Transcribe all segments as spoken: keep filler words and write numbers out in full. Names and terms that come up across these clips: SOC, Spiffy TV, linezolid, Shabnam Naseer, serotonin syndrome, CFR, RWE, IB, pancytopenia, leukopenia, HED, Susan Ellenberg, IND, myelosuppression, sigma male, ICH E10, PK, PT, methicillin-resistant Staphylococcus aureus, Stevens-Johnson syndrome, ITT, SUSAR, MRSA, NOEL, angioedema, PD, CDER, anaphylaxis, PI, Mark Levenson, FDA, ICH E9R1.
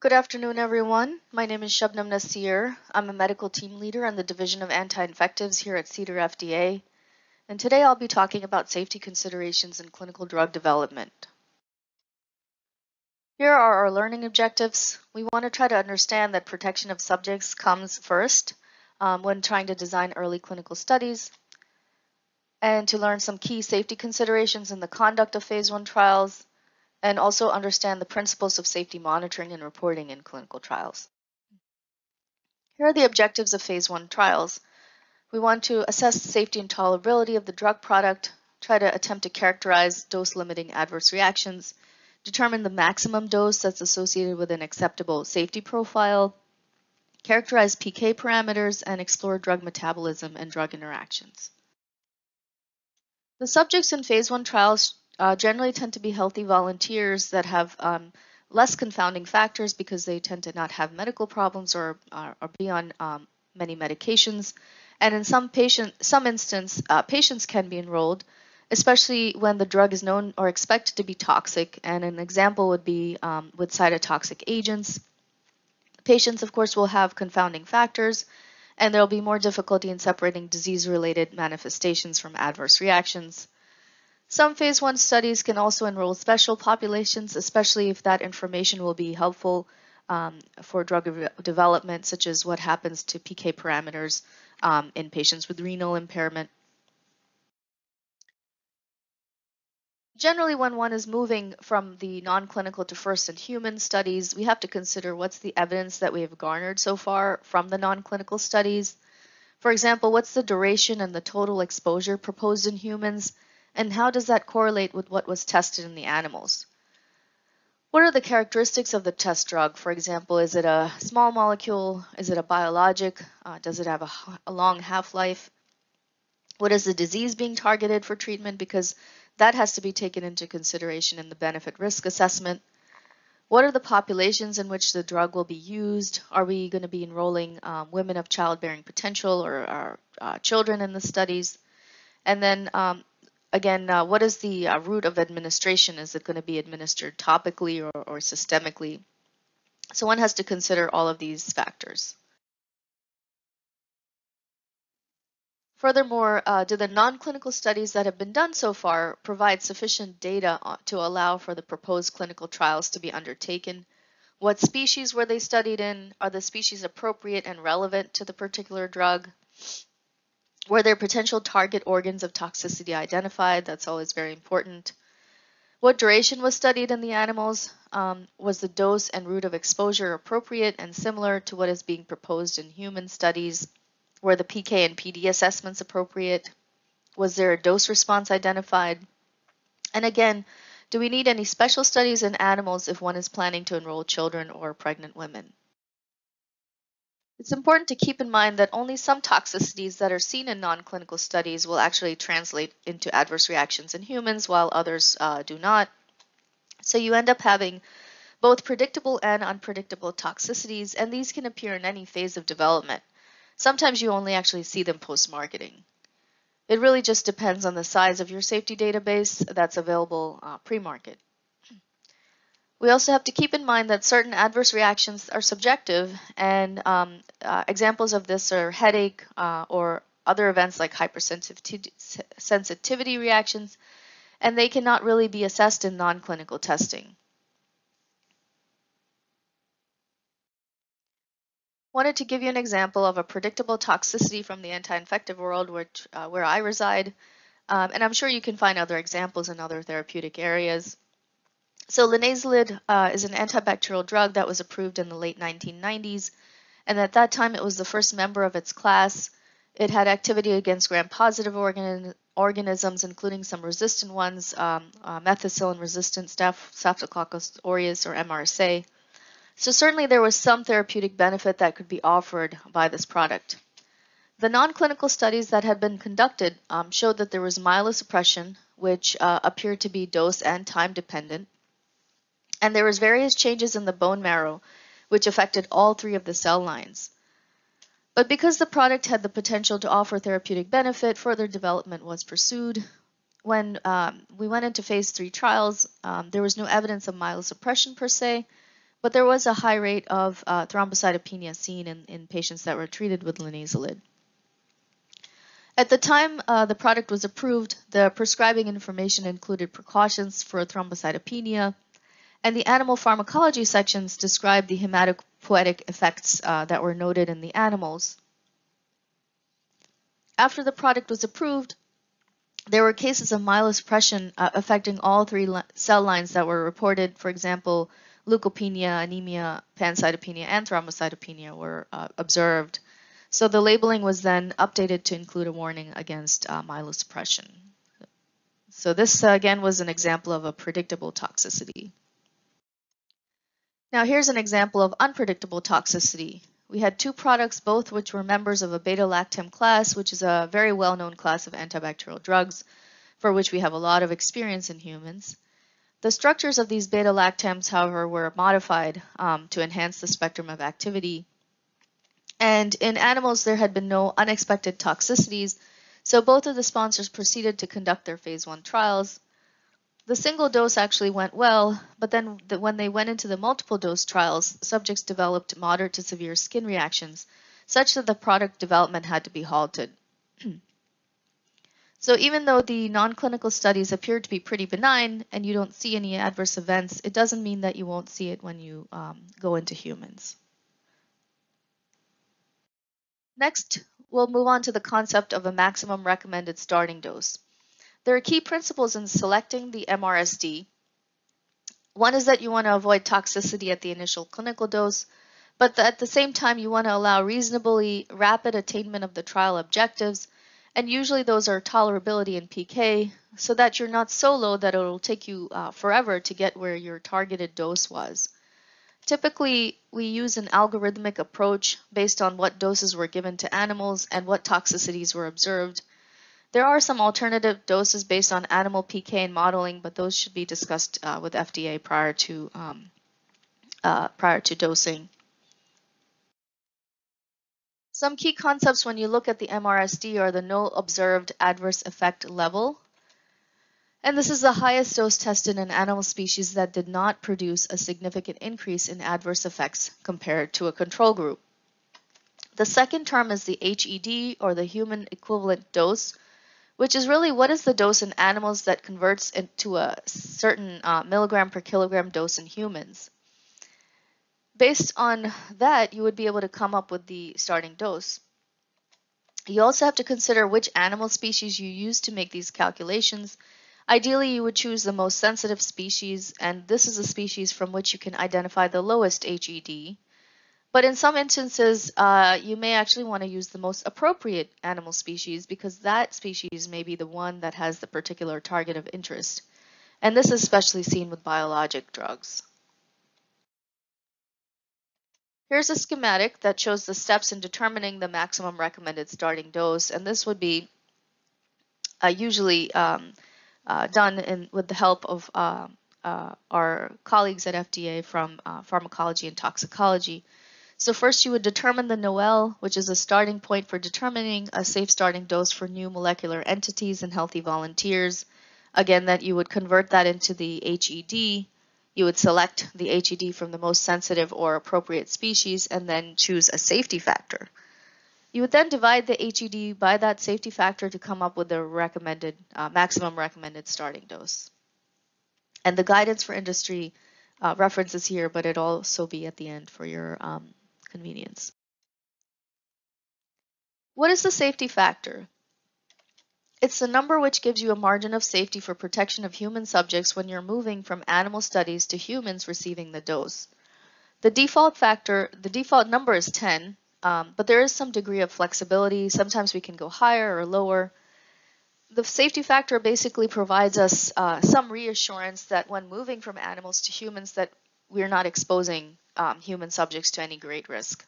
Good afternoon, everyone. My name is Shabnam Naseer. I'm a medical team leader on the Division of Anti-Infectives here at C D E R F D A, and today I'll be talking about safety considerations in clinical drug development. Here are our learning objectives. We want to try to understand that protection of subjects comes first um, when trying to design early clinical studies, and to learn some key safety considerations in the conduct of phase one trials, and also understand the principles of safety monitoring and reporting in clinical trials. Here are the objectives of phase one trials. We want to assess safety and tolerability of the drug product, try to attempt to characterize dose-limiting adverse reactions, determine the maximum dose that's associated with an acceptable safety profile, characterize P K parameters, and explore drug metabolism and drug interactions. The subjects in phase one trials Uh, generally tend to be healthy volunteers that have um, less confounding factors because they tend to not have medical problems or, or, or be on um, many medications. And in some patient, some instance, uh, patients can be enrolled, especially when the drug is known or expected to be toxic. And an example would be um, with cytotoxic agents. Patients, of course, will have confounding factors, and there will be more difficulty in separating disease-related manifestations from adverse reactions. Some phase one studies can also enroll special populations, especially if that information will be helpful um, for drug development, such as what happens to P K parameters um, in patients with renal impairment. Generally, when one is moving from the non-clinical to first-in-human studies, we have to consider what's the evidence that we have garnered so far from the non-clinical studies. For example, what's the duration and the total exposure proposed in humans? And how does that correlate with what was tested in the animals? What are the characteristics of the test drug? For example, is it a small molecule? Is it a biologic? Uh, does it have a, a long half-life? What is the disease being targeted for treatment? Because that has to be taken into consideration in the benefit-risk assessment. What are the populations in which the drug will be used? Are we going to be enrolling um, women of childbearing potential or, or uh, children in the studies? And then um, Again, uh, what is the uh, route of administration? Is it going to be administered topically or, or systemically? So one has to consider all of these factors. Furthermore, uh, do the non-clinical studies that have been done so far provide sufficient data to allow for the proposed clinical trials to be undertaken? What species were they studied in? Are the species appropriate and relevant to the particular drug? Were there potential target organs of toxicity identified? That's always very important. What duration was studied in the animals? Um, was the dose and route of exposure appropriate and similar to what is being proposed in human studies? Were the P K and P D assessments appropriate? Was there a dose response identified? And again, do we need any special studies in animals if one is planning to enroll children or pregnant women? It's important to keep in mind that only some toxicities that are seen in non-clinical studies will actually translate into adverse reactions in humans, while others uh, do not. So you end up having both predictable and unpredictable toxicities, and these can appear in any phase of development. Sometimes you only actually see them post-marketing. It really just depends on the size of your safety database that's available uh, pre-market. We also have to keep in mind that certain adverse reactions are subjective, and um, uh, examples of this are headache uh, or other events like hypersensitivity reactions, and they cannot really be assessed in non-clinical testing. Wanted to give you an example of a predictable toxicity from the anti-infective world, which, uh, where I reside, um, and I'm sure you can find other examples in other therapeutic areas. So linezolid uh, is an antibacterial drug that was approved in the late nineteen nineties, and at that time it was the first member of its class. It had activity against gram-positive organ organisms, including some resistant ones, um, uh, methicillin-resistant staph Staphylococcus aureus, or M R S A. So certainly there was some therapeutic benefit that could be offered by this product. The non-clinical studies that had been conducted um, showed that there was myelosuppression, which uh, appeared to be dose and time-dependent. And there was various changes in the bone marrow, which affected all three of the cell lines. But because the product had the potential to offer therapeutic benefit, further development was pursued. When um, we went into phase three trials, um, there was no evidence of myelosuppression per se, but there was a high rate of uh, thrombocytopenia seen in, in patients that were treated with linezolid. At the time uh, the product was approved, the prescribing information included precautions for thrombocytopenia, and the animal pharmacology sections described the hematopoietic effects uh, that were noted in the animals. After the product was approved, there were cases of myelosuppression uh, affecting all three li cell lines that were reported. For example, leukopenia, anemia, pancytopenia, and thrombocytopenia were uh, observed. So the labeling was then updated to include a warning against uh, myelosuppression. So this, uh, again, was an example of a predictable toxicity. Now here's an example of unpredictable toxicity. We had two products, both which were members of a beta-lactam class, which is a very well-known class of antibacterial drugs, for which we have a lot of experience in humans. The structures of these beta-lactams, however, were modified um, to enhance the spectrum of activity. And in animals, there had been no unexpected toxicities, so both of the sponsors proceeded to conduct their phase one trials. The single dose actually went well, but then the, when they went into the multiple dose trials, subjects developed moderate to severe skin reactions, such that the product development had to be halted. So even though the non-clinical studies appear to be pretty benign and you don't see any adverse events, it doesn't mean that you won't see it when you um, go into humans. Next, we'll move on to the concept of a maximum recommended starting dose. There are key principles in selecting the M R S D. One is that you want to avoid toxicity at the initial clinical dose, but at the same time, you want to allow reasonably rapid attainment of the trial objectives, and usually those are tolerability and P K, so that you're not so low that it'll take you uh, forever to get where your targeted dose was. Typically, we use an algorithmic approach based on what doses were given to animals and what toxicities were observed. There are some alternative doses based on animal P K and modeling, but those should be discussed uh, with F D A prior to, um, uh, prior to dosing. Some key concepts when you look at the M R S D are the no observed adverse effect level. And this is the highest dose tested in animal species that did not produce a significant increase in adverse effects compared to a control group. The second term is the H E D, or the human equivalent dose, which is really what is the dose in animals that converts into a certain uh, milligram per kilogram dose in humans. Based on that, you would be able to come up with the starting dose. You also have to consider which animal species you use to make these calculations. Ideally, you would choose the most sensitive species, and this is a species from which you can identify the lowest H E D. But in some instances, uh, you may actually want to use the most appropriate animal species because that species may be the one that has the particular target of interest. And this is especially seen with biologic drugs. Here's a schematic that shows the steps in determining the maximum recommended starting dose. And this would be uh, usually um, uh, done in, with the help of uh, uh, our colleagues at F D A from uh, pharmacology and toxicology. So first you would determine the NOEL, which is a starting point for determining a safe starting dose for new molecular entities and healthy volunteers. Again, that you would convert that into the H E D. You would select the H E D from the most sensitive or appropriate species and then choose a safety factor. You would then divide the H E D by that safety factor to come up with the recommended, uh, maximum recommended starting dose. And the guidance for industry uh, references here, but it'll also be at the end for your um, convenience. What is the safety factor? It's the number which gives you a margin of safety for protection of human subjects when you're moving from animal studies to humans receiving the dose. The default factor, the default number is ten, um, but there is some degree of flexibility. Sometimes we can go higher or lower. The safety factor basically provides us uh, some reassurance that when moving from animals to humans that we're not exposing Um, human subjects to any great risk.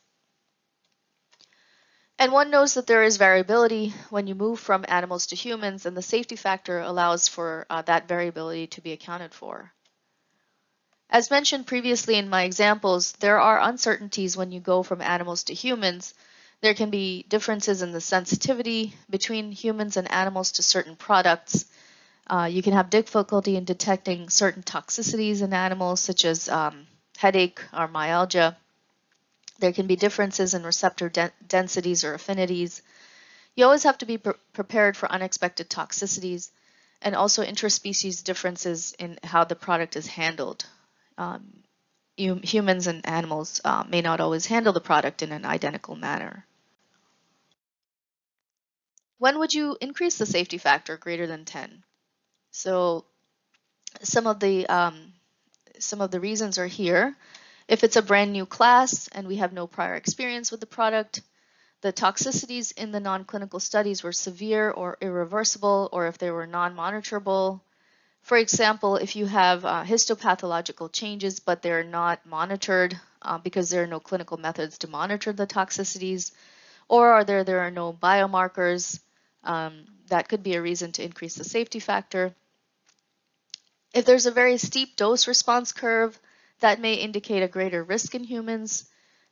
And one knows that there is variability when you move from animals to humans, and the safety factor allows for uh, that variability to be accounted for. As mentioned previously in my examples, there are uncertainties when you go from animals to humans. There can be differences in the sensitivity between humans and animals to certain products. Uh, you can have difficulty in detecting certain toxicities in animals, such as um, headache or myalgia. There can be differences in receptor de densities or affinities. You always have to be pre prepared for unexpected toxicities and also interspecies differences in how the product is handled. Um, hum humans and animals uh, may not always handle the product in an identical manner. When would you increase the safety factor greater than ten? So some of the um, some of the reasons are here. If it's a brand new class and we have no prior experience with the product, the toxicities in the non-clinical studies were severe or irreversible, or if they were non-monitorable. For example, if you have uh, histopathological changes but they're not monitored uh, because there are no clinical methods to monitor the toxicities, or are there, there are no biomarkers, um, that could be a reason to increase the safety factor. If there's a very steep dose response curve, that may indicate a greater risk in humans.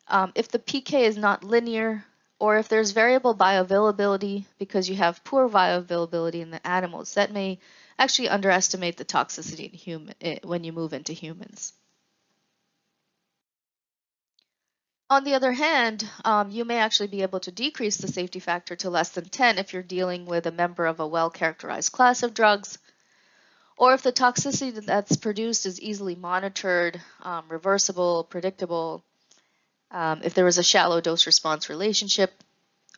Um, if the P K is not linear, or if there's variable bioavailability because you have poor bioavailability in the animals, that may actually underestimate the toxicity in human, when you move into humans. On the other hand, um, you may actually be able to decrease the safety factor to less than ten if you're dealing with a member of a well-characterized class of drugs, or if the toxicity that's produced is easily monitored, um, reversible, predictable, um, if there was a shallow dose-response relationship,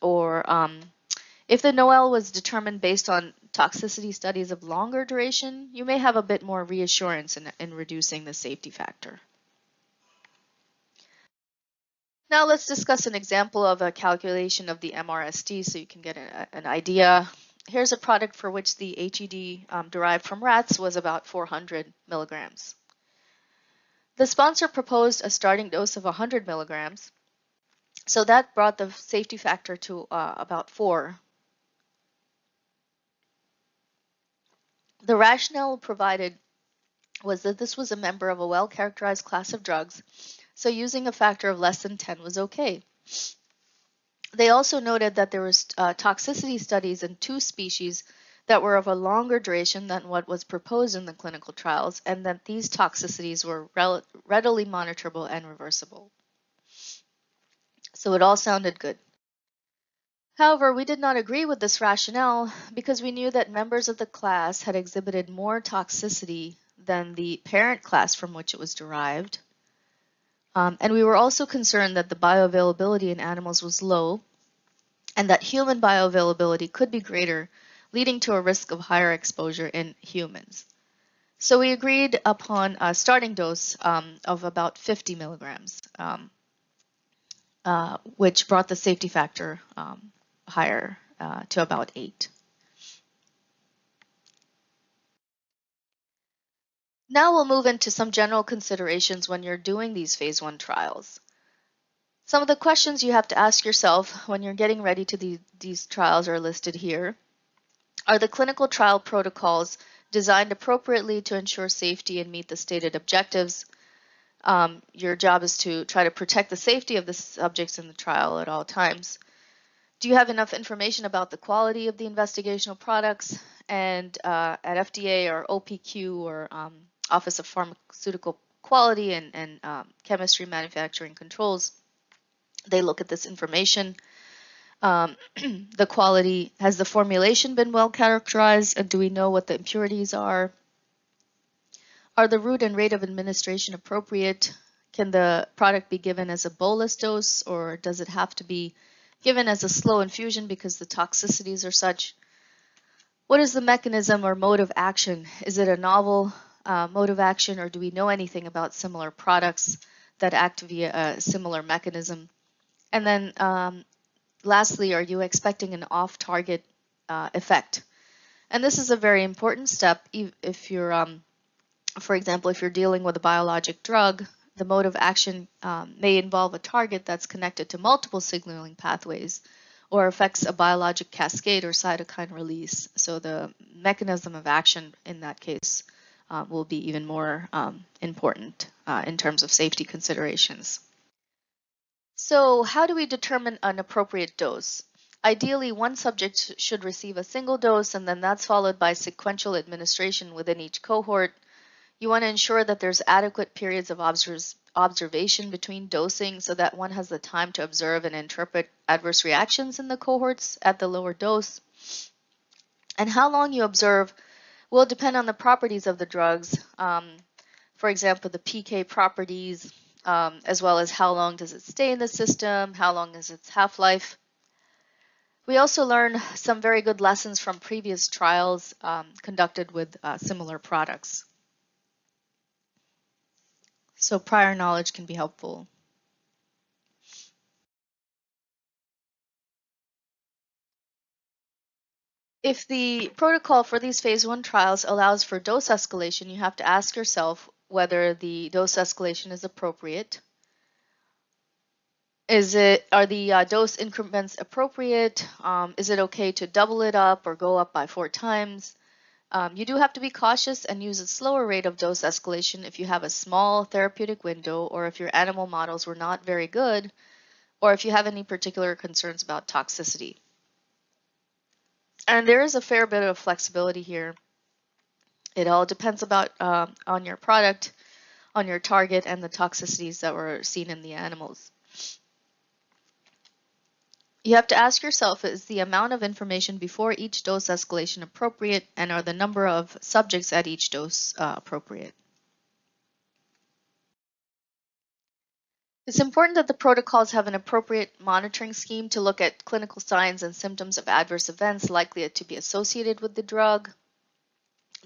or um, if the NOEL was determined based on toxicity studies of longer duration, you may have a bit more reassurance in, in reducing the safety factor. Now let's discuss an example of a calculation of the M R S D so you can get a, an idea. Here's a product for which the H E D um, derived from rats was about four hundred milligrams. The sponsor proposed a starting dose of one hundred milligrams, so that brought the safety factor to uh, about four. The rationale provided was that this was a member of a well-characterized class of drugs, so using a factor of less than ten was okay. They also noted that there was uh, toxicity studies in two species that were of a longer duration than what was proposed in the clinical trials, and that these toxicities were readily monitorable and reversible. So it all sounded good. However, we did not agree with this rationale because we knew that members of the class had exhibited more toxicity than the parent class from which it was derived. Um, and we were also concerned that the bioavailability in animals was low and that human bioavailability could be greater, leading to a risk of higher exposure in humans. So we agreed upon a starting dose um, of about fifty milligrams, um, uh, which brought the safety factor um, higher uh, to about eight. Now we'll move into some general considerations when you're doing these phase one trials. Some of the questions you have to ask yourself when you're getting ready to the, these trials are listed here. Are the clinical trial protocols designed appropriately to ensure safety and meet the stated objectives? Um, your job is to try to protect the safety of the subjects in the trial at all times. Do you have enough information about the quality of the investigational products? And uh, at F D A or O P Q or um, Office of Pharmaceutical Quality and, and um, Chemistry Manufacturing Controls, they look at this information. Um, the quality, has the formulation been well characterized, and do we know what the impurities are? Are the route and rate of administration appropriate? Can the product be given as a bolus dose, or does it have to be given as a slow infusion because the toxicities are such? What is the mechanism or mode of action? Is it a novel uh, mode of action, or do we know anything about similar products that act via a similar mechanism? And then um, lastly, are you expecting an off-target uh, effect? And this is a very important step if you're, um, for example, if you're dealing with a biologic drug, the mode of action um, may involve a target that's connected to multiple signaling pathways or affects a biologic cascade or cytokine release. So the mechanism of action in that case uh, will be even more um, important uh, in terms of safety considerations. So how do we determine an appropriate dose? Ideally, one subject should receive a single dose, and then that's followed by sequential administration within each cohort. You want to ensure that there's adequate periods of observers observation between dosing so that one has the time to observe and interpret adverse reactions in the cohorts at the lower dose. And how long you observe will depend on the properties of the drugs, um, for example, the P K properties, um, as well as how long does it stay in the system, how long is its half-life. We also learned some very good lessons from previous trials um, conducted with uh, similar products. So prior knowledge can be helpful. If the protocol for these phase one trials allows for dose escalation, you have to ask yourself whether the dose escalation is appropriate. Is it, are the uh, dose increments appropriate? Um, is it okay to double it up or go up by four times? Um, you do have to be cautious and use a slower rate of dose escalation if you have a small therapeutic window, or if your animal models were not very good, or if you have any particular concerns about toxicity. And there is a fair bit of flexibility here. It all depends about uh, on your product, on your target, and the toxicities that were seen in the animals. You have to ask yourself, is the amount of information before each dose escalation appropriate, and are the number of subjects at each dose uh, appropriate? It's important that the protocols have an appropriate monitoring scheme to look at clinical signs and symptoms of adverse events likely to be associated with the drug.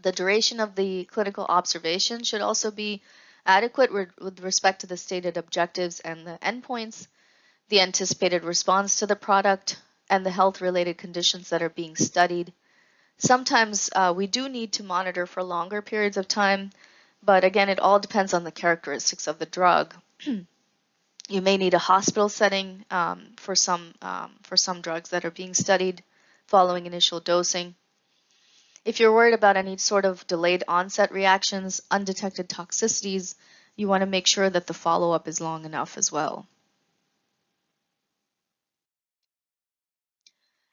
The duration of the clinical observation should also be adequate with respect to the stated objectives and the endpoints, the anticipated response to the product, and the health-related conditions that are being studied. Sometimes uh, we do need to monitor for longer periods of time, but again, it all depends on the characteristics of the drug. You may need a hospital setting um, for some, um, for some drugs that are being studied following initial dosing. If you're worried about any sort of delayed onset reactions, undetected toxicities, you want to make sure that the follow-up is long enough as well.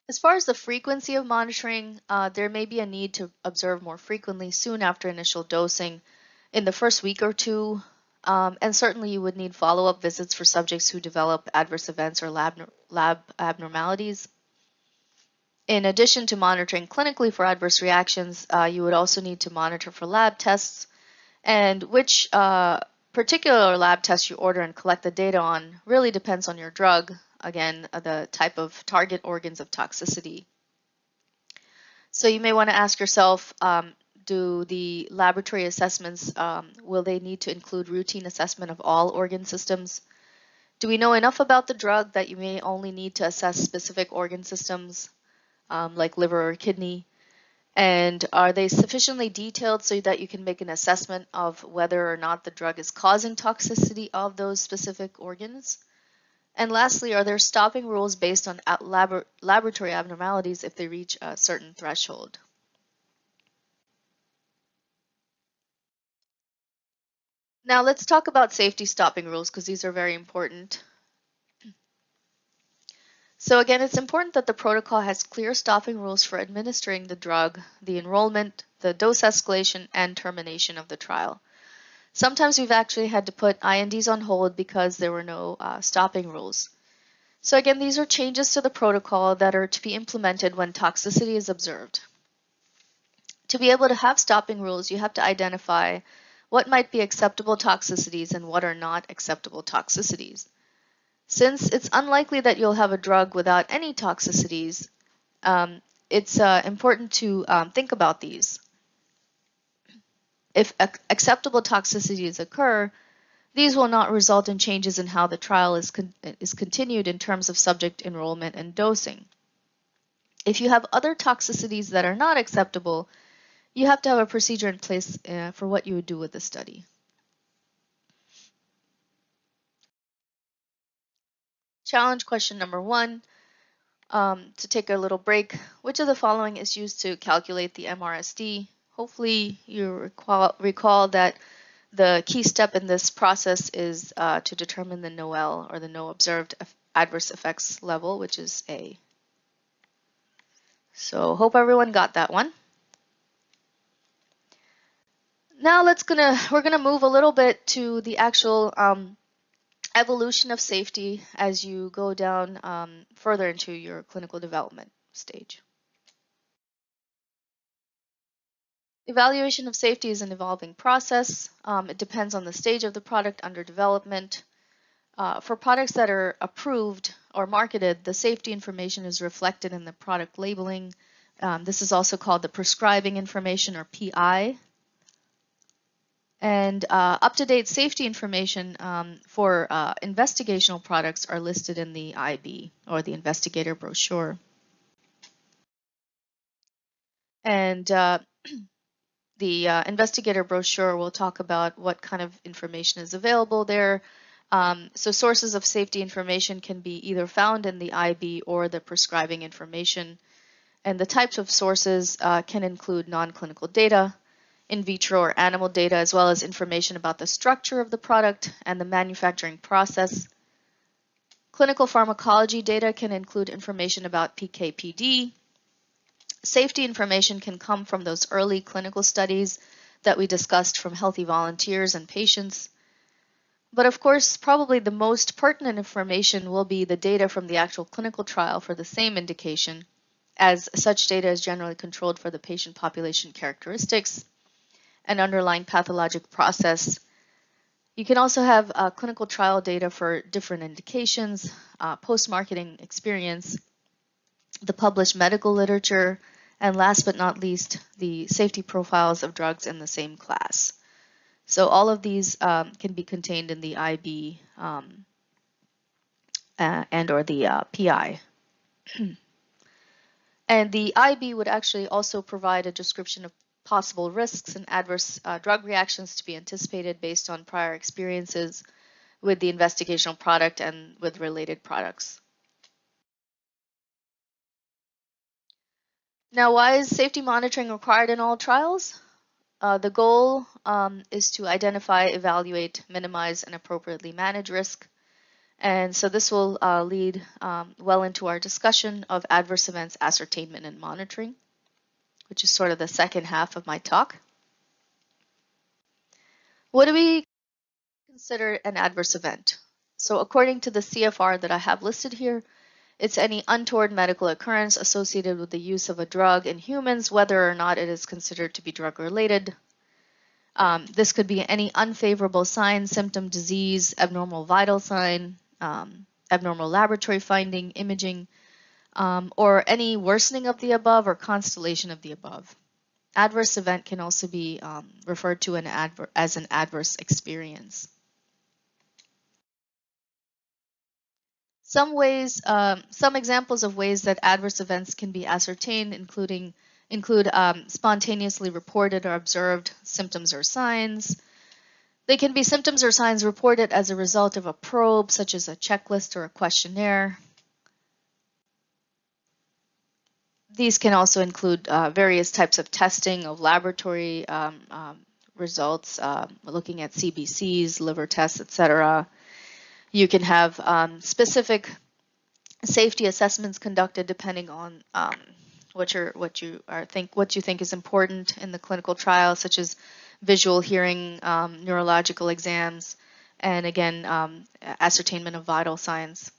As far as the frequency of monitoring, uh, there may be a need to observe more frequently soon after initial dosing, in the first week or two, um, and certainly you would need follow-up visits for subjects who develop adverse events or lab, lab abnormalities. In addition to monitoring clinically for adverse reactions, uh, you would also need to monitor for lab tests, and which uh, particular lab test you order and collect the data on really depends on your drug. Again, the type of target organs of toxicity. So you may want to ask yourself, um, do the laboratory assessments, um, will they need to include routine assessment of all organ systems? Do we know enough about the drug that you may only need to assess specific organ systems, um, like liver or kidney? And are they sufficiently detailed so that you can make an assessment of whether or not the drug is causing toxicity of those specific organs? And lastly, are there stopping rules based on lab laboratory abnormalities if they reach a certain threshold? Now let's talk about safety stopping rules, because these are very important. So again, it's important that the protocol has clear stopping rules for administering the drug, the enrollment, the dose escalation, and termination of the trial. Sometimes we've actually had to put I N Ds on hold because there were no uh, stopping rules. So again, these are changes to the protocol that are to be implemented when toxicity is observed. To be able to have stopping rules, you have to identify what might be acceptable toxicities and what are not acceptable toxicities. Since it's unlikely that you'll have a drug without any toxicities, um, it's uh, important to um, think about these. If acceptable toxicities occur, these will not result in changes in how the trial is, con is continued in terms of subject enrollment and dosing. If you have other toxicities that are not acceptable, you have to have a procedure in place uh, for what you would do with the study. Challenge question number one, um, to take a little break. Which of the following is used to calculate the M R S D? Hopefully you recall, recall that the key step in this process is uh, to determine the NOEL, or the no observed adverse effects level, which is A. So hope everyone got that one. Now let's gonna we're gonna move a little bit to the actual um, evolution of safety as you go down um, further into your clinical development stage. Evaluation of safety is an evolving process. Um, it depends on the stage of the product under development. Uh, for products that are approved or marketed, the safety information is reflected in the product labeling. Um, this is also called the prescribing information, or P I. And uh, up-to-date safety information um, for uh, investigational products are listed in the I B, or the investigator brochure. And uh, the uh, investigator brochure will talk about what kind of information is available there. Um, so sources of safety information can be either found in the I B or the prescribing information. And the types of sources uh, can include non-clinical data, in vitro or animal data, as well as information about the structure of the product and the manufacturing process. Clinical pharmacology data can include information about P K P D. Safety information can come from those early clinical studies that we discussed from healthy volunteers and patients. But of course, probably the most pertinent information will be the data from the actual clinical trial for the same indication, as such data is generally controlled for the patient population characteristics and underlying pathologic process. You can also have uh, clinical trial data for different indications, uh, post-marketing experience, the published medical literature, and last but not least, the safety profiles of drugs in the same class. So all of these um, can be contained in the I B um, uh, and or the uh, P I. And the I B would actually also provide a description of possible risks and adverse uh, drug reactions to be anticipated based on prior experiences with the investigational product and with related products. Now, why is safety monitoring required in all trials? Uh, the goal um, is to identify, evaluate, minimize, and appropriately manage risk. And so this will uh, lead um, well into our discussion of adverse events ascertainment and monitoring, which is sort of the second half of my talk. What do we consider an adverse event? So according to the C F R that I have listed here, it's any untoward medical occurrence associated with the use of a drug in humans, whether or not it is considered to be drug-related. Um, this could be any unfavorable sign, symptom, disease, abnormal vital sign, um, abnormal laboratory finding, imaging, Um, or any worsening of the above or constellation of the above. Adverse event can also be um, referred to an adver as an adverse experience. Some ways, um, some examples of ways that adverse events can be ascertained including, include um, spontaneously reported or observed symptoms or signs. They can be symptoms or signs reported as a result of a probe, such as a checklist or a questionnaire. These can also include uh, various types of testing of laboratory um, um, results, uh, looking at C B Cs, liver tests, et cetera. You can have um, specific safety assessments conducted depending on um, what you're, what you are think what you think is important in the clinical trial, such as visual, hearing, um, neurological exams, and again, um, ascertainment of vital signs.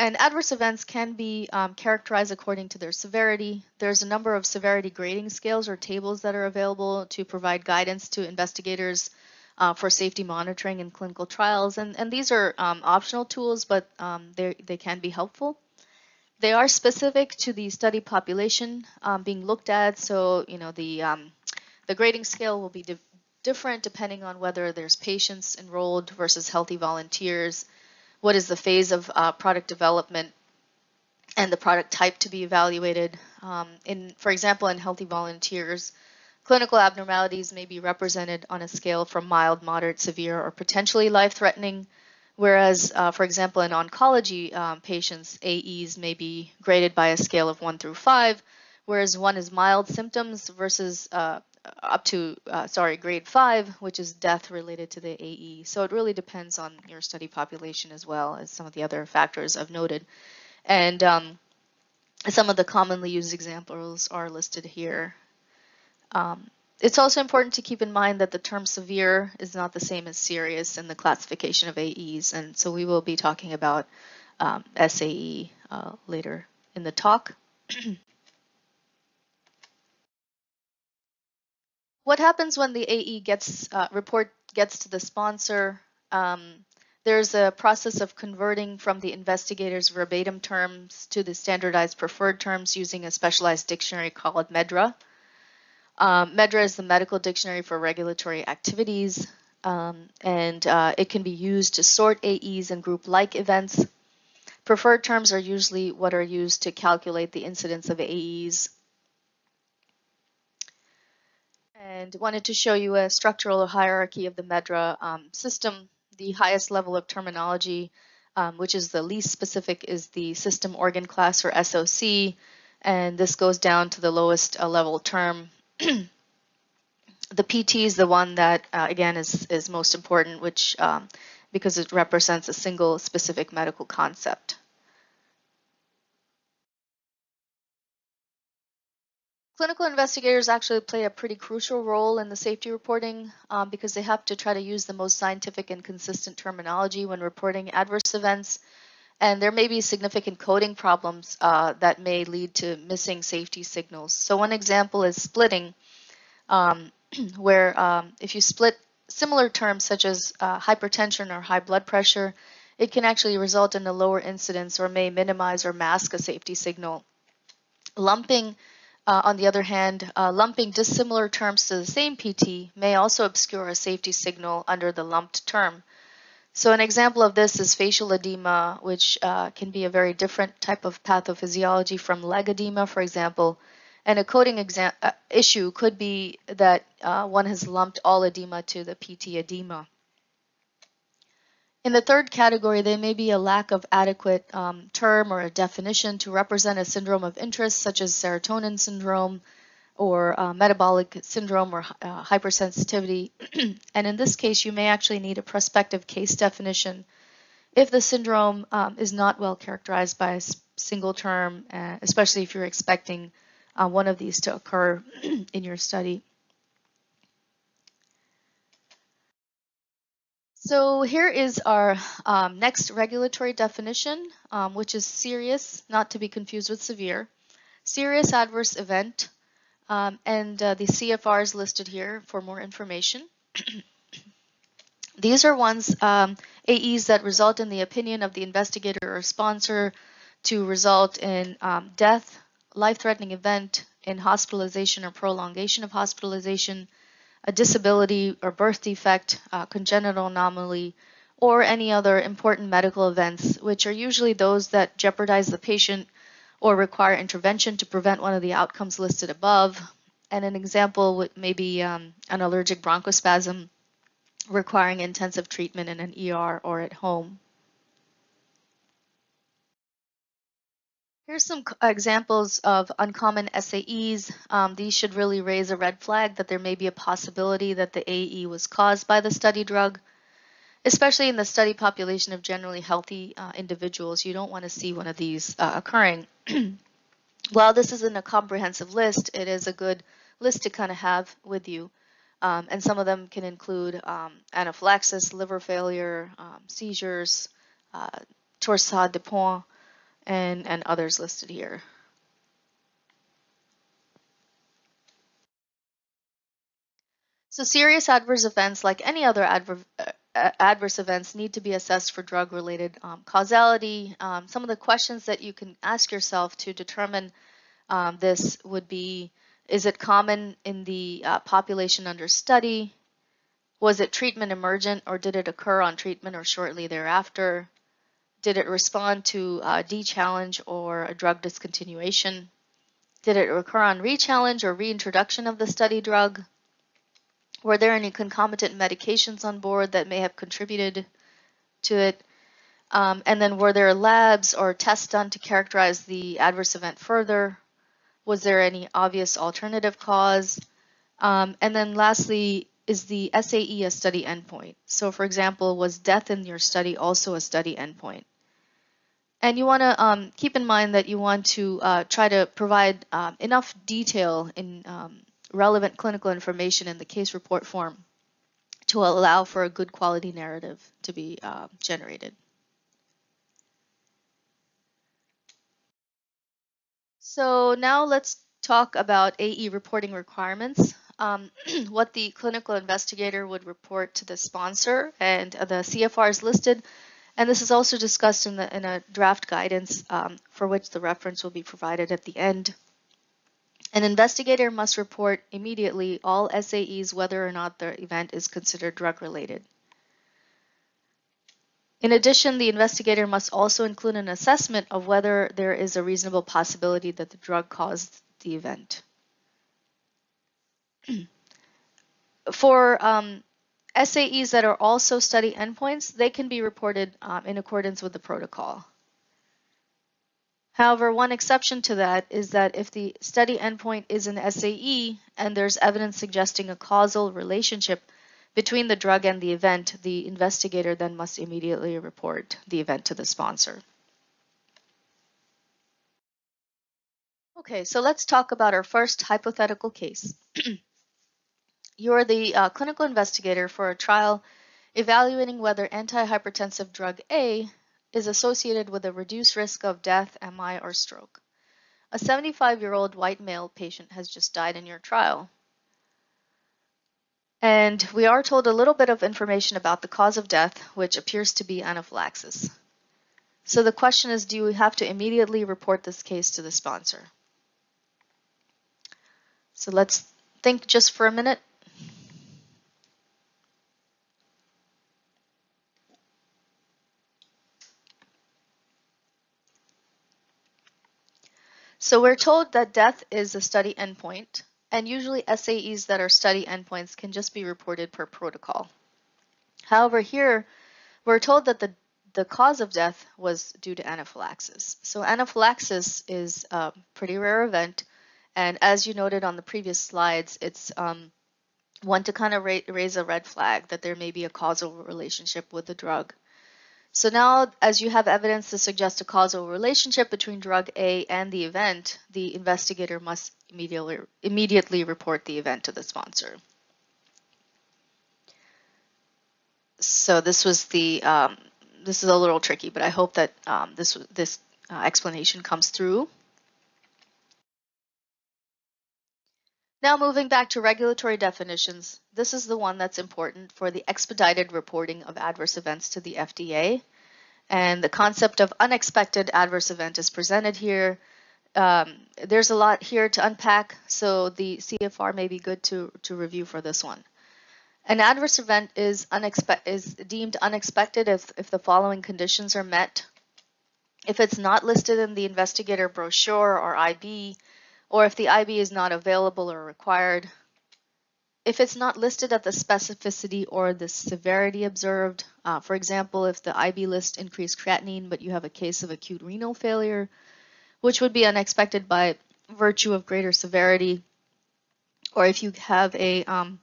And adverse events can be um, characterized according to their severity. There's a number of severity grading scales or tables that are available to provide guidance to investigators uh, for safety monitoring in clinical trials. And, and these are um, optional tools, but um, they, they can be helpful. They are specific to the study population um, being looked at. So, you know, the, um, the grading scale will be di- different depending on whether there's patients enrolled versus healthy volunteers. What is the phase of uh, product development and the product type to be evaluated? Um, in, for example, in healthy volunteers, clinical abnormalities may be represented on a scale from mild, moderate, severe, or potentially life-threatening, whereas, uh, for example, in oncology um, patients, A Es may be graded by a scale of one through five, whereas one is mild symptoms versus uh, up to, uh, sorry, grade five, which is death related to the A E. So it really depends on your study population as well as some of the other factors I've noted. And um, Some of the commonly used examples are listed here. Um, it's also important to keep in mind that the term severe is not the same as serious in the classification of A Es, and so we will be talking about um, S A E uh, later in the talk. What happens when the A E gets uh, report gets to the sponsor? Um, There's a process of converting from the investigator's verbatim terms to the standardized preferred terms using a specialized dictionary called MEDRA. Um, MEDRA is the medical dictionary for regulatory activities, um, and uh, it can be used to sort A Es and group like events. Preferred terms are usually what are used to calculate the incidence of A Es. And wanted to show you a structural hierarchy of the MEDRA um, system. The highest level of terminology, um, which is the least specific, is the system organ class, or S O C, and this goes down to the lowest uh, level term. The P T is the one that, uh, again, is, is most important, which um, because it represents a single specific medical concept. Clinical investigators actually play a pretty crucial role in the safety reporting um, because they have to try to use the most scientific and consistent terminology when reporting adverse events. And there may be significant coding problems uh, that may lead to missing safety signals. So one example is splitting, um, where um, if you split similar terms such as uh, hypertension or high blood pressure, it can actually result in a lower incidence or may minimize or mask a safety signal. Lumping, Uh, on the other hand, uh, lumping dissimilar terms to the same P T may also obscure a safety signal under the lumped term. So an example of this is facial edema, which uh, can be a very different type of pathophysiology from leg edema, for example. And a coding exam uh, issue could be that uh, one has lumped all edema to the P T edema. In the third category, there may be a lack of adequate um, term or a definition to represent a syndrome of interest, such as serotonin syndrome or uh, metabolic syndrome or uh, hypersensitivity. And in this case, you may actually need a prospective case definition if the syndrome um, is not well characterized by a single term, uh, especially if you're expecting uh, one of these to occur in your study. So here is our um, next regulatory definition, um, which is serious, not to be confused with severe, serious adverse event, um, and uh, the C F R is listed here for more information. These are ones, um, A Es that result in the opinion of the investigator or sponsor to result in um, death, life-threatening event, in hospitalization or prolongation of hospitalization, a disability or birth defect, uh, congenital anomaly, or any other important medical events, which are usually those that jeopardize the patient or require intervention to prevent one of the outcomes listed above. And an example would maybe um, an allergic bronchospasm requiring intensive treatment in an E R or at home. Here's some examples of uncommon S A Es. Um, these should really raise a red flag that there may be a possibility that the A E was caused by the study drug, especially in the study population of generally healthy uh, individuals. You don't want to see one of these uh, occurring. While this isn't a comprehensive list, it is a good list to kind of have with you. Um, and some of them can include um, anaphylaxis, liver failure, um, seizures, uh, torsade de points, And, and others listed here. So serious adverse events, like any other adver uh, adverse events, need to be assessed for drug-related um, causality. Um, some of the questions that you can ask yourself to determine um, this would be, is it common in the uh, population under study? Was it treatment emergent, or did it occur on treatment or shortly thereafter? Did it respond to a de-challenge or a drug discontinuation? Did it recur on re-challenge or reintroduction of the study drug? Were there any concomitant medications on board that may have contributed to it? Um, and then were there labs or tests done to characterize the adverse event further? Was there any obvious alternative cause? Um, and then lastly, is the S A E a study endpoint? So for example, was death in your study also a study endpoint? And you want to um, keep in mind that you want to uh, try to provide uh, enough detail in um, relevant clinical information in the case report form to allow for a good quality narrative to be uh, generated. So now let's talk about A E reporting requirements, um, what the clinical investigator would report to the sponsor, and the C F Rs listed. And this is also discussed in, the, in a draft guidance um, for which the reference will be provided at the end. An investigator must report immediately all S A Es whether or not the event is considered drug-related. In addition, the investigator must also include an assessment of whether there is a reasonable possibility that the drug caused the event. For um, S A Es that are also study endpoints, they can be reported um, in accordance with the protocol. However, one exception to that is that if the study endpoint is an S A E and there's evidence suggesting a causal relationship between the drug and the event, the investigator then must immediately report the event to the sponsor. Okay, so let's talk about our first hypothetical case. You're the uh, clinical investigator for a trial evaluating whether antihypertensive drug A is associated with a reduced risk of death, M I, or stroke. A seventy-five-year-old white male patient has just died in your trial. And we are told a little bit of information about the cause of death, which appears to be anaphylaxis. So the question is, do you have to immediately report this case to the sponsor? So let's think just for a minute. So we're told that death is a study endpoint, and usually S A Es that are study endpoints can just be reported per protocol. However, here we're told that the, the cause of death was due to anaphylaxis. So anaphylaxis is a pretty rare event, and as you noted on the previous slides, it's um, one to kind of ra raise a red flag that there may be a causal relationship with the drug. So now, as you have evidence to suggest a causal relationship between drug A and the event, the investigator must immediately, immediately report the event to the sponsor. So this was the, um, this is a little tricky, but I hope that um, this, this uh, explanation comes through. Now moving back to regulatory definitions, this is the one that's important for the expedited reporting of adverse events to the F D A. And the concept of unexpected adverse event is presented here. Um, there's a lot here to unpack, so the C F R may be good to, to review for this one. An adverse event is, unexpe- is deemed unexpected if, if the following conditions are met. If it's not listed in the investigator brochure or I B, or if the I B is not available or required, if it's not listed at the specificity or the severity observed, uh, for example, if the I B lists increased creatinine, but you have a case of acute renal failure, which would be unexpected by virtue of greater severity, or if you have a, um,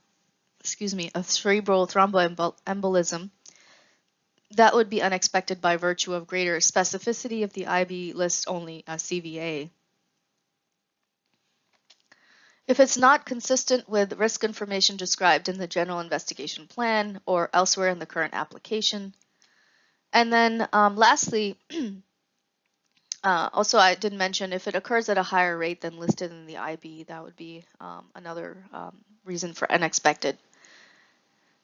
excuse me, a cerebral thromboembolism, that would be unexpected by virtue of greater specificity if the I B lists only a C V A. If it's not consistent with risk information described in the general investigation plan or elsewhere in the current application. And then um, lastly, uh, also I did mention if it occurs at a higher rate than listed in the I B, that would be um, another um, reason for unexpected.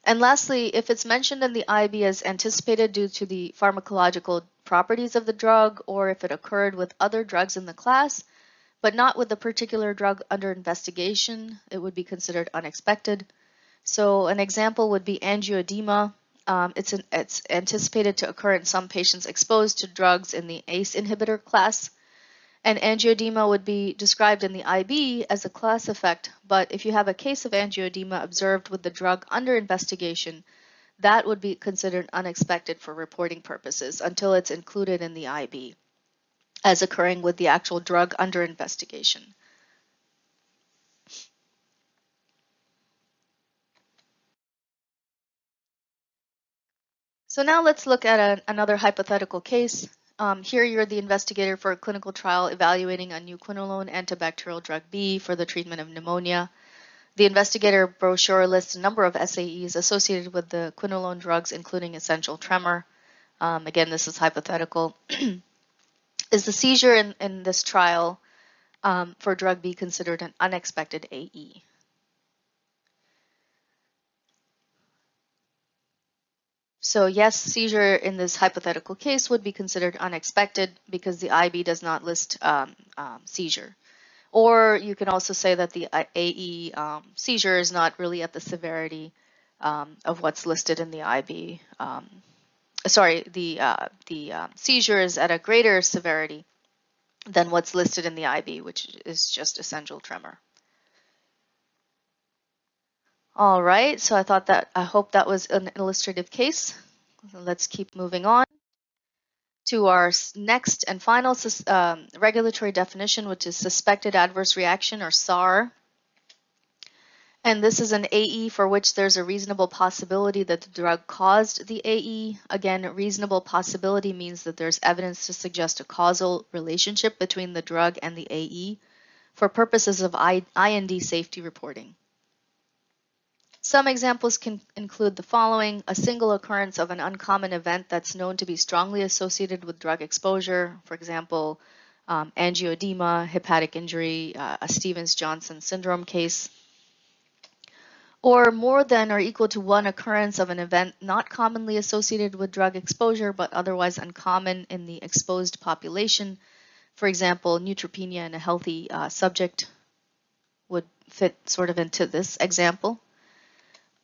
And lastly, if it's mentioned in the I B as anticipated due to the pharmacological properties of the drug, or if it occurred with other drugs in the class, but not with the particular drug under investigation, it would be considered unexpected. So an example would be angioedema. Um, it's, an, it's anticipated to occur in some patients exposed to drugs in the A C E inhibitor class. And angioedema would be described in the I B as a class effect, but if you have a case of angioedema observed with the drug under investigation, that would be considered unexpected for reporting purposes until it's included in the I B as occurring with the actual drug under investigation. So now let's look at a, another hypothetical case. Um, here you're the investigator for a clinical trial evaluating a new quinolone antibacterial drug B for the treatment of pneumonia. The investigator brochure lists a number of S A Es associated with the quinolone drugs, including essential tremor. Um, again, this is hypothetical. Is the seizure in, in this trial um, for drug B considered an unexpected A E? So yes, seizure in this hypothetical case would be considered unexpected because the I B does not list um, um, seizure. Or you can also say that the A E um, seizure is not really at the severity um, of what's listed in the I B. Um, sorry, the, uh, the uh, seizure is at a greater severity than what's listed in the I B, which is just essential tremor. All right, so I thought that, I hope that was an illustrative case. Let's keep moving on to our next and final um, regulatory definition, which is suspected adverse reaction, or SAR. And this is an A E for which there's a reasonable possibility that the drug caused the A E. Again, reasonable possibility means that there's evidence to suggest a causal relationship between the drug and the A E for purposes of I N D safety reporting. Some examples can include the following: a single occurrence of an uncommon event that's known to be strongly associated with drug exposure, for example, um, angioedema, hepatic injury, uh, a Stevens-Johnson syndrome case, or more than or equal to one occurrence of an event not commonly associated with drug exposure but otherwise uncommon in the exposed population, for example, neutropenia in a healthy uh, subject would fit sort of into this example.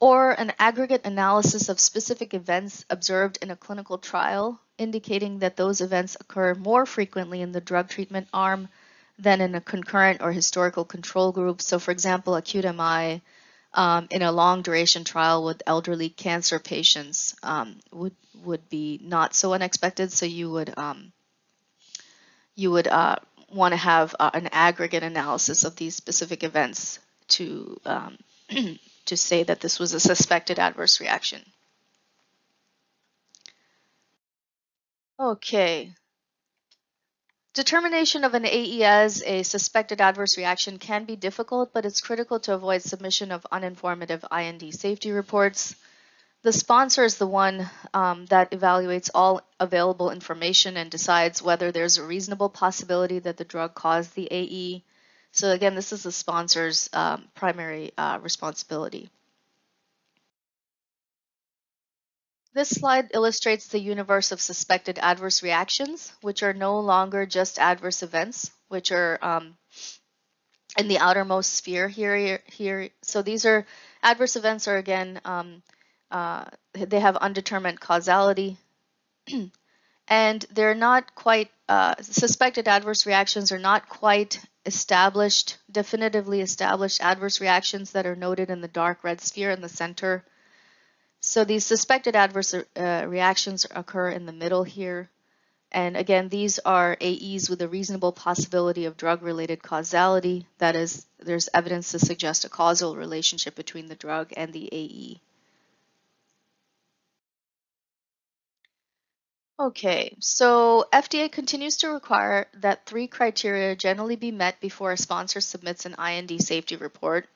Or an aggregate analysis of specific events observed in a clinical trial, indicating that those events occur more frequently in the drug treatment arm than in a concurrent or historical control group. So for example, acute M I um, in a long duration trial with elderly cancer patients um, would, would be not so unexpected. So you would, um, you would uh, want to have uh, an aggregate analysis of these specific events to um, to say that this was a suspected adverse reaction. Okay. Determination of an A E as a suspected adverse reaction can be difficult, but it's critical to avoid submission of uninformative I N D safety reports. The sponsor is the one um, that evaluates all available information and decides whether there's a reasonable possibility that the drug caused the A E. So again, this is the sponsor's um, primary uh, responsibility. This slide illustrates the universe of suspected adverse reactions, which are no longer just adverse events, which are um, in the outermost sphere here. here. So these are adverse events are again, um, uh, they have undetermined causality. And they're not quite, uh, suspected adverse reactions are not quite established, definitively established adverse reactions that are noted in the dark red sphere in the center. So these suspected adverse uh, reactions occur in the middle here. And again, these are A Es with a reasonable possibility of drug-related causality. That is, there's evidence to suggest a causal relationship between the drug and the A E. Okay, so F D A continues to require that three criteria generally be met before a sponsor submits an I N D safety report.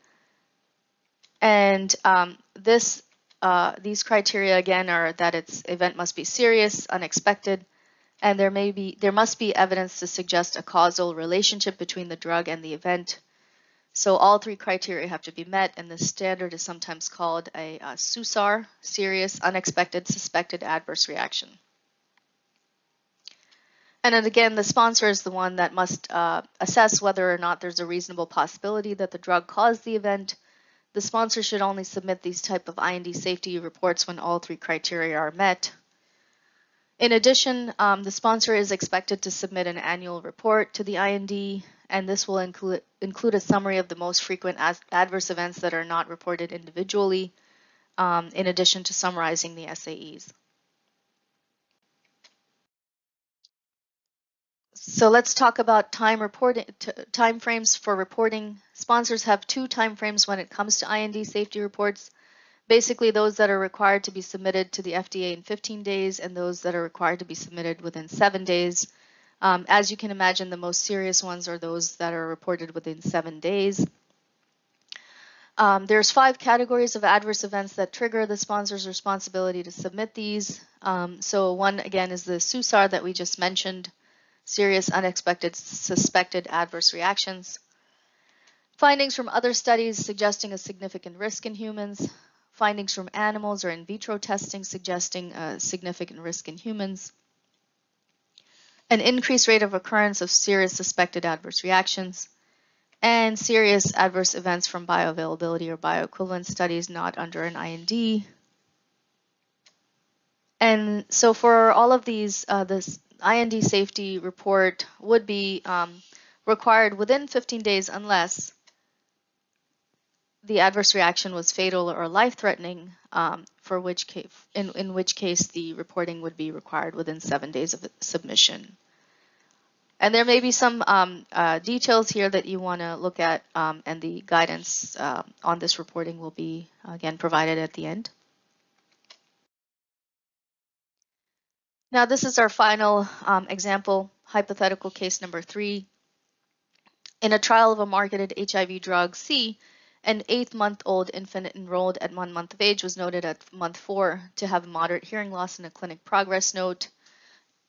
And um, this, uh, these criteria again are that its event must be serious, unexpected, and there may be there must be evidence to suggest a causal relationship between the drug and the event. So all three criteria have to be met, and the standard is sometimes called a, a SUSAR, serious, unexpected, suspected adverse reaction. And then again, the sponsor is the one that must uh, assess whether or not there's a reasonable possibility that the drug caused the event. The sponsor should only submit these type of I N D safety reports when all three criteria are met. In addition, um, the sponsor is expected to submit an annual report to the I N D, and this will include, include a summary of the most frequent as adverse events that are not reported individually, um, in addition to summarizing the S A Es. So let's talk about time reporting time frames for reporting. Sponsors have two time frames when it comes to I N D safety reports. basically those that are required to be submitted to the F D A in fifteen days and those that are required to be submitted within seven days. Um, as you can imagine, the most serious ones are those that are reported within seven days. Um, there's five categories of adverse events that trigger the sponsor's responsibility to submit these. Um, so one, again, is the SUSAR that we just mentioned, serious, unexpected, suspected adverse reactions. Findings from other studies suggesting a significant risk in humans. Findings from animals or in vitro testing suggesting a significant risk in humans. An increased rate of occurrence of serious suspected adverse reactions. And serious adverse events from bioavailability or bioequivalence studies not under an I N D. And so for all of these, uh, this I N D safety report would be um, required within fifteen days unless the adverse reaction was fatal or life-threatening, um, for which case, in, in which case the reporting would be required within seven days of submission. And there may be some um, uh, details here that you want to look at, um, and the guidance uh, on this reporting will be, again, provided at the end. Now, this is our final um, example, hypothetical case number three. In a trial of a marketed H I V drug C, an eight-month-old infant enrolled at one month of age was noted at month four to have moderate hearing loss and a clinic progress note.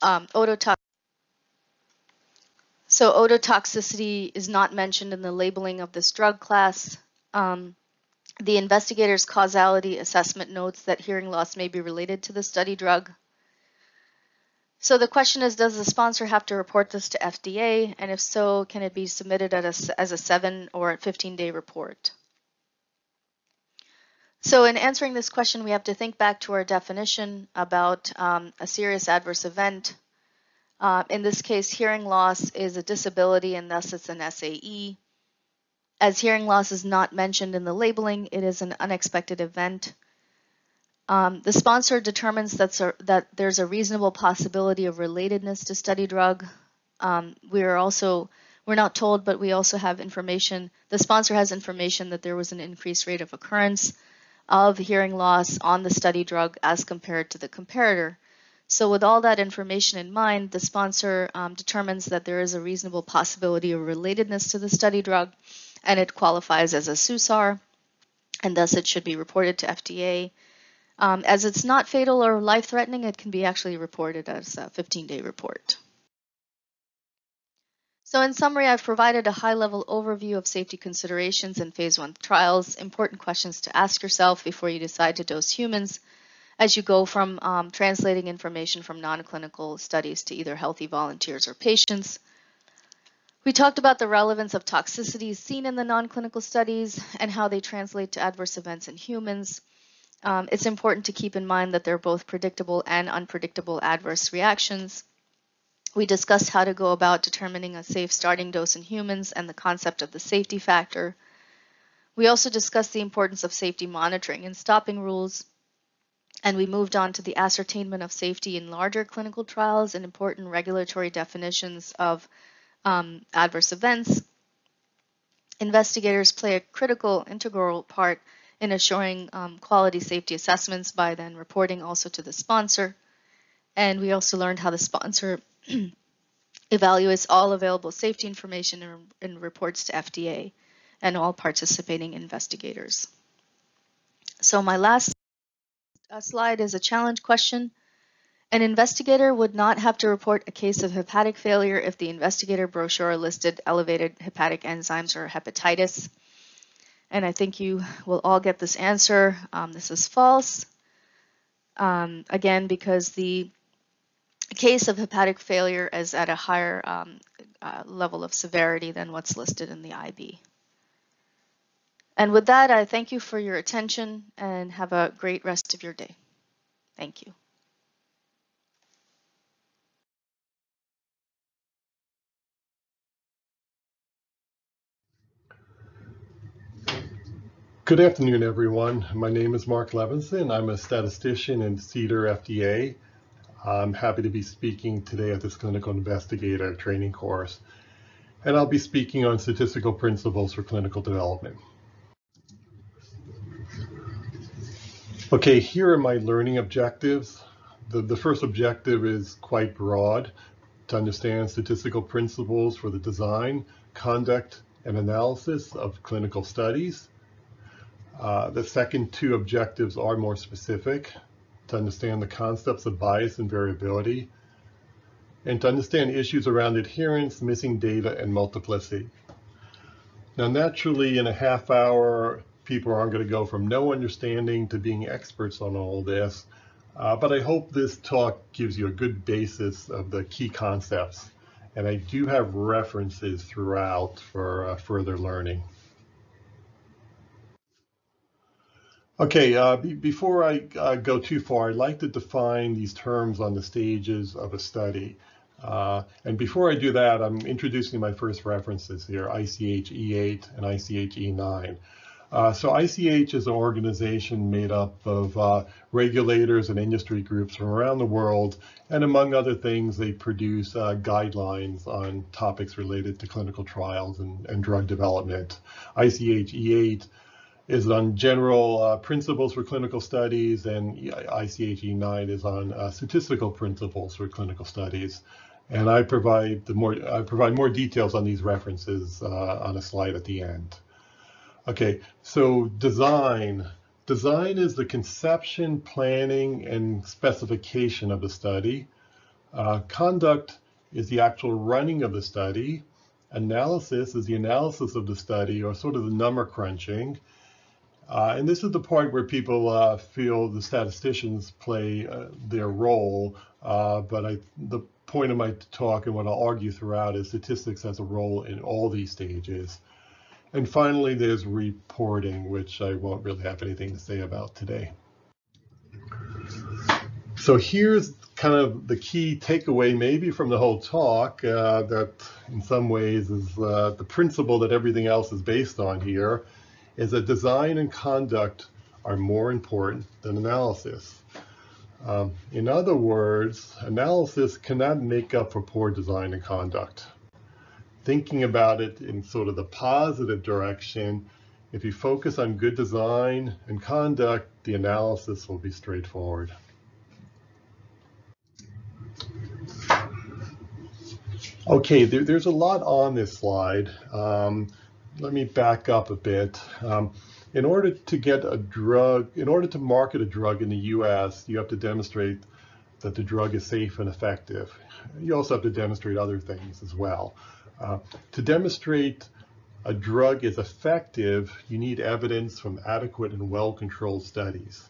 Um, ototoxicity. So ototoxicity is not mentioned in the labeling of this drug class. Um, the investigator's causality assessment notes that hearing loss may be related to the study drug. So the question is, does the sponsor have to report this to F D A? And if so, can it be submitted as a, as a seven or fifteen-day report? So in answering this question, we have to think back to our definition about um, a serious adverse event. Uh, in this case, hearing loss is a disability, and thus it's an S A E. As hearing loss is not mentioned in the labeling, it is an unexpected event. Um, the sponsor determines that's a, that there's a reasonable possibility of relatedness to study drug. Um, we are also, we're not told, but we also have information. The sponsor has information that there was an increased rate of occurrence of hearing loss on the study drug as compared to the comparator. So with all that information in mind, the sponsor um, determines that there is a reasonable possibility of relatedness to the study drug, and it qualifies as a SUSAR, and thus it should be reported to F D A. Um, as it's not fatal or life-threatening, it can be actually reported as a fifteen-day report. So in summary, I've provided a high-level overview of safety considerations in phase one trials, important questions to ask yourself before you decide to dose humans, as you go from um, translating information from non-clinical studies to either healthy volunteers or patients. We talked about the relevance of toxicities seen in the non-clinical studies and how they translate to adverse events in humans. Um, it's important to keep in mind that they're both predictable and unpredictable adverse reactions. We discussed how to go about determining a safe starting dose in humans and the concept of the safety factor. We also discussed the importance of safety monitoring and stopping rules. And we moved on to the ascertainment of safety in larger clinical trials and important regulatory definitions of um, adverse events. Investigators play a critical, integral part in assuring um, quality safety assessments by then reporting also to the sponsor. And we also learned how the sponsor evaluates all available safety information and, and reports to F D A and all participating investigators. So my last slide is a challenge question. An investigator would not have to report a case of hepatic failure if the investigator brochure listed elevated hepatic enzymes or hepatitis. And I think you will all get this answer. Um, this is false. Um, again, because the case of hepatic failure is at a higher um, uh, level of severity than what's listed in the I B. And with that, I thank you for your attention and have a great rest of your day. Thank you. Good afternoon, everyone. My name is Mark Levenson. I'm a statistician in C D E R F D A. I'm happy to be speaking today at this clinical investigator training course, and I'll be speaking on statistical principles for clinical development. Okay, here are my learning objectives. The, the first objective is quite broad, to understand statistical principles for the design, conduct, and analysis of clinical studies. Uh, the second two objectives are more specific, to understand the concepts of bias and variability, and to understand issues around adherence, missing data, and multiplicity. Now, naturally, in a half hour, people aren't going to go from no understanding to being experts on all this, uh, but I hope this talk gives you a good basis of the key concepts. And I do have references throughout for uh, further learning. Okay, uh, be before I uh, go too far, I'd like to define these terms on the stages of a study. Uh, and before I do that, I'm introducing my first references here, I C H E eight and I C H E nine. Uh, so I C H is an organization made up of uh, regulators and industry groups from around the world. And among other things, they produce uh, guidelines on topics related to clinical trials and, and drug development. I C H E eight is on general uh, principles for clinical studies, and I C H E nine is on uh, statistical principles for clinical studies. And I provide the more I provide more details on these references uh, on a slide at the end. Okay, so design. Design is the conception, planning, and specification of the study. Uh, conduct is the actual running of the study. Analysis is the analysis of the study, or sort of the number crunching. Uh, and this is the part where people uh, feel the statisticians play uh, their role, uh, but I, the point of my talk and what I'll argue throughout is statistics has a role in all these stages. And finally, there's reporting, which I won't really have anything to say about today. So here's kind of the key takeaway maybe from the whole talk uh, that in some ways is uh, the principle that everything else is based on here. Is that design and conduct are more important than analysis. Um, in other words, analysis cannot make up for poor design and conduct. Thinking about it in sort of the positive direction, if you focus on good design and conduct, the analysis will be straightforward. Okay, there, there's a lot on this slide. Um, Let me back up a bit. Um, in order to get a drug, in order to market a drug in the U S, you have to demonstrate that the drug is safe and effective. You also have to demonstrate other things as well. Uh, to demonstrate a drug is effective, you need evidence from adequate and well-controlled studies.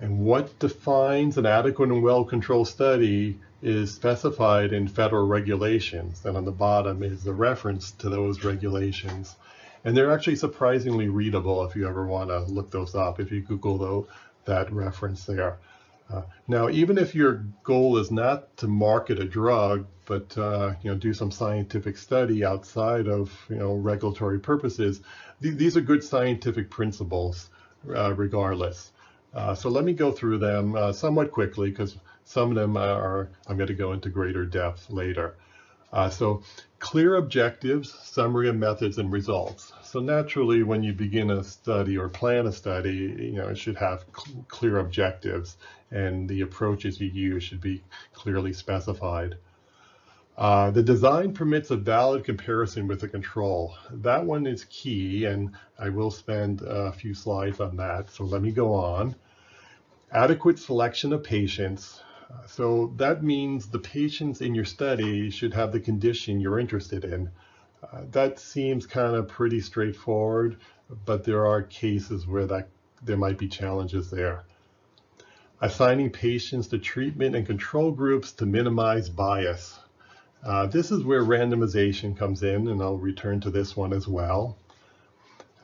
And what defines an adequate and well-controlled study is specified in federal regulations. And on the bottom is the reference to those regulations. And they're actually surprisingly readable if you ever want to look those up, if you Google though, that reference there. Uh, now, even if your goal is not to market a drug, but uh, you know, do some scientific study outside of you know, regulatory purposes, th these are good scientific principles uh, regardless. Uh, so let me go through them uh, somewhat quickly because some of them are, I'm going to go into greater depth later. Uh, so clear objectives, summary of methods and results. So naturally, when you begin a study or plan a study, you know, it should have cl- clear objectives and the approaches you use should be clearly specified. Uh, the design permits a valid comparison with the control. That one is key, and I will spend a few slides on that, so let me go on. Adequate selection of patients. So that means the patients in your study should have the condition you're interested in. Uh, that seems kind of pretty straightforward, but there are cases where that there might be challenges there. Assigning patients to treatment and control groups to minimize bias. Uh, this is where randomization comes in, and I'll return to this one as well.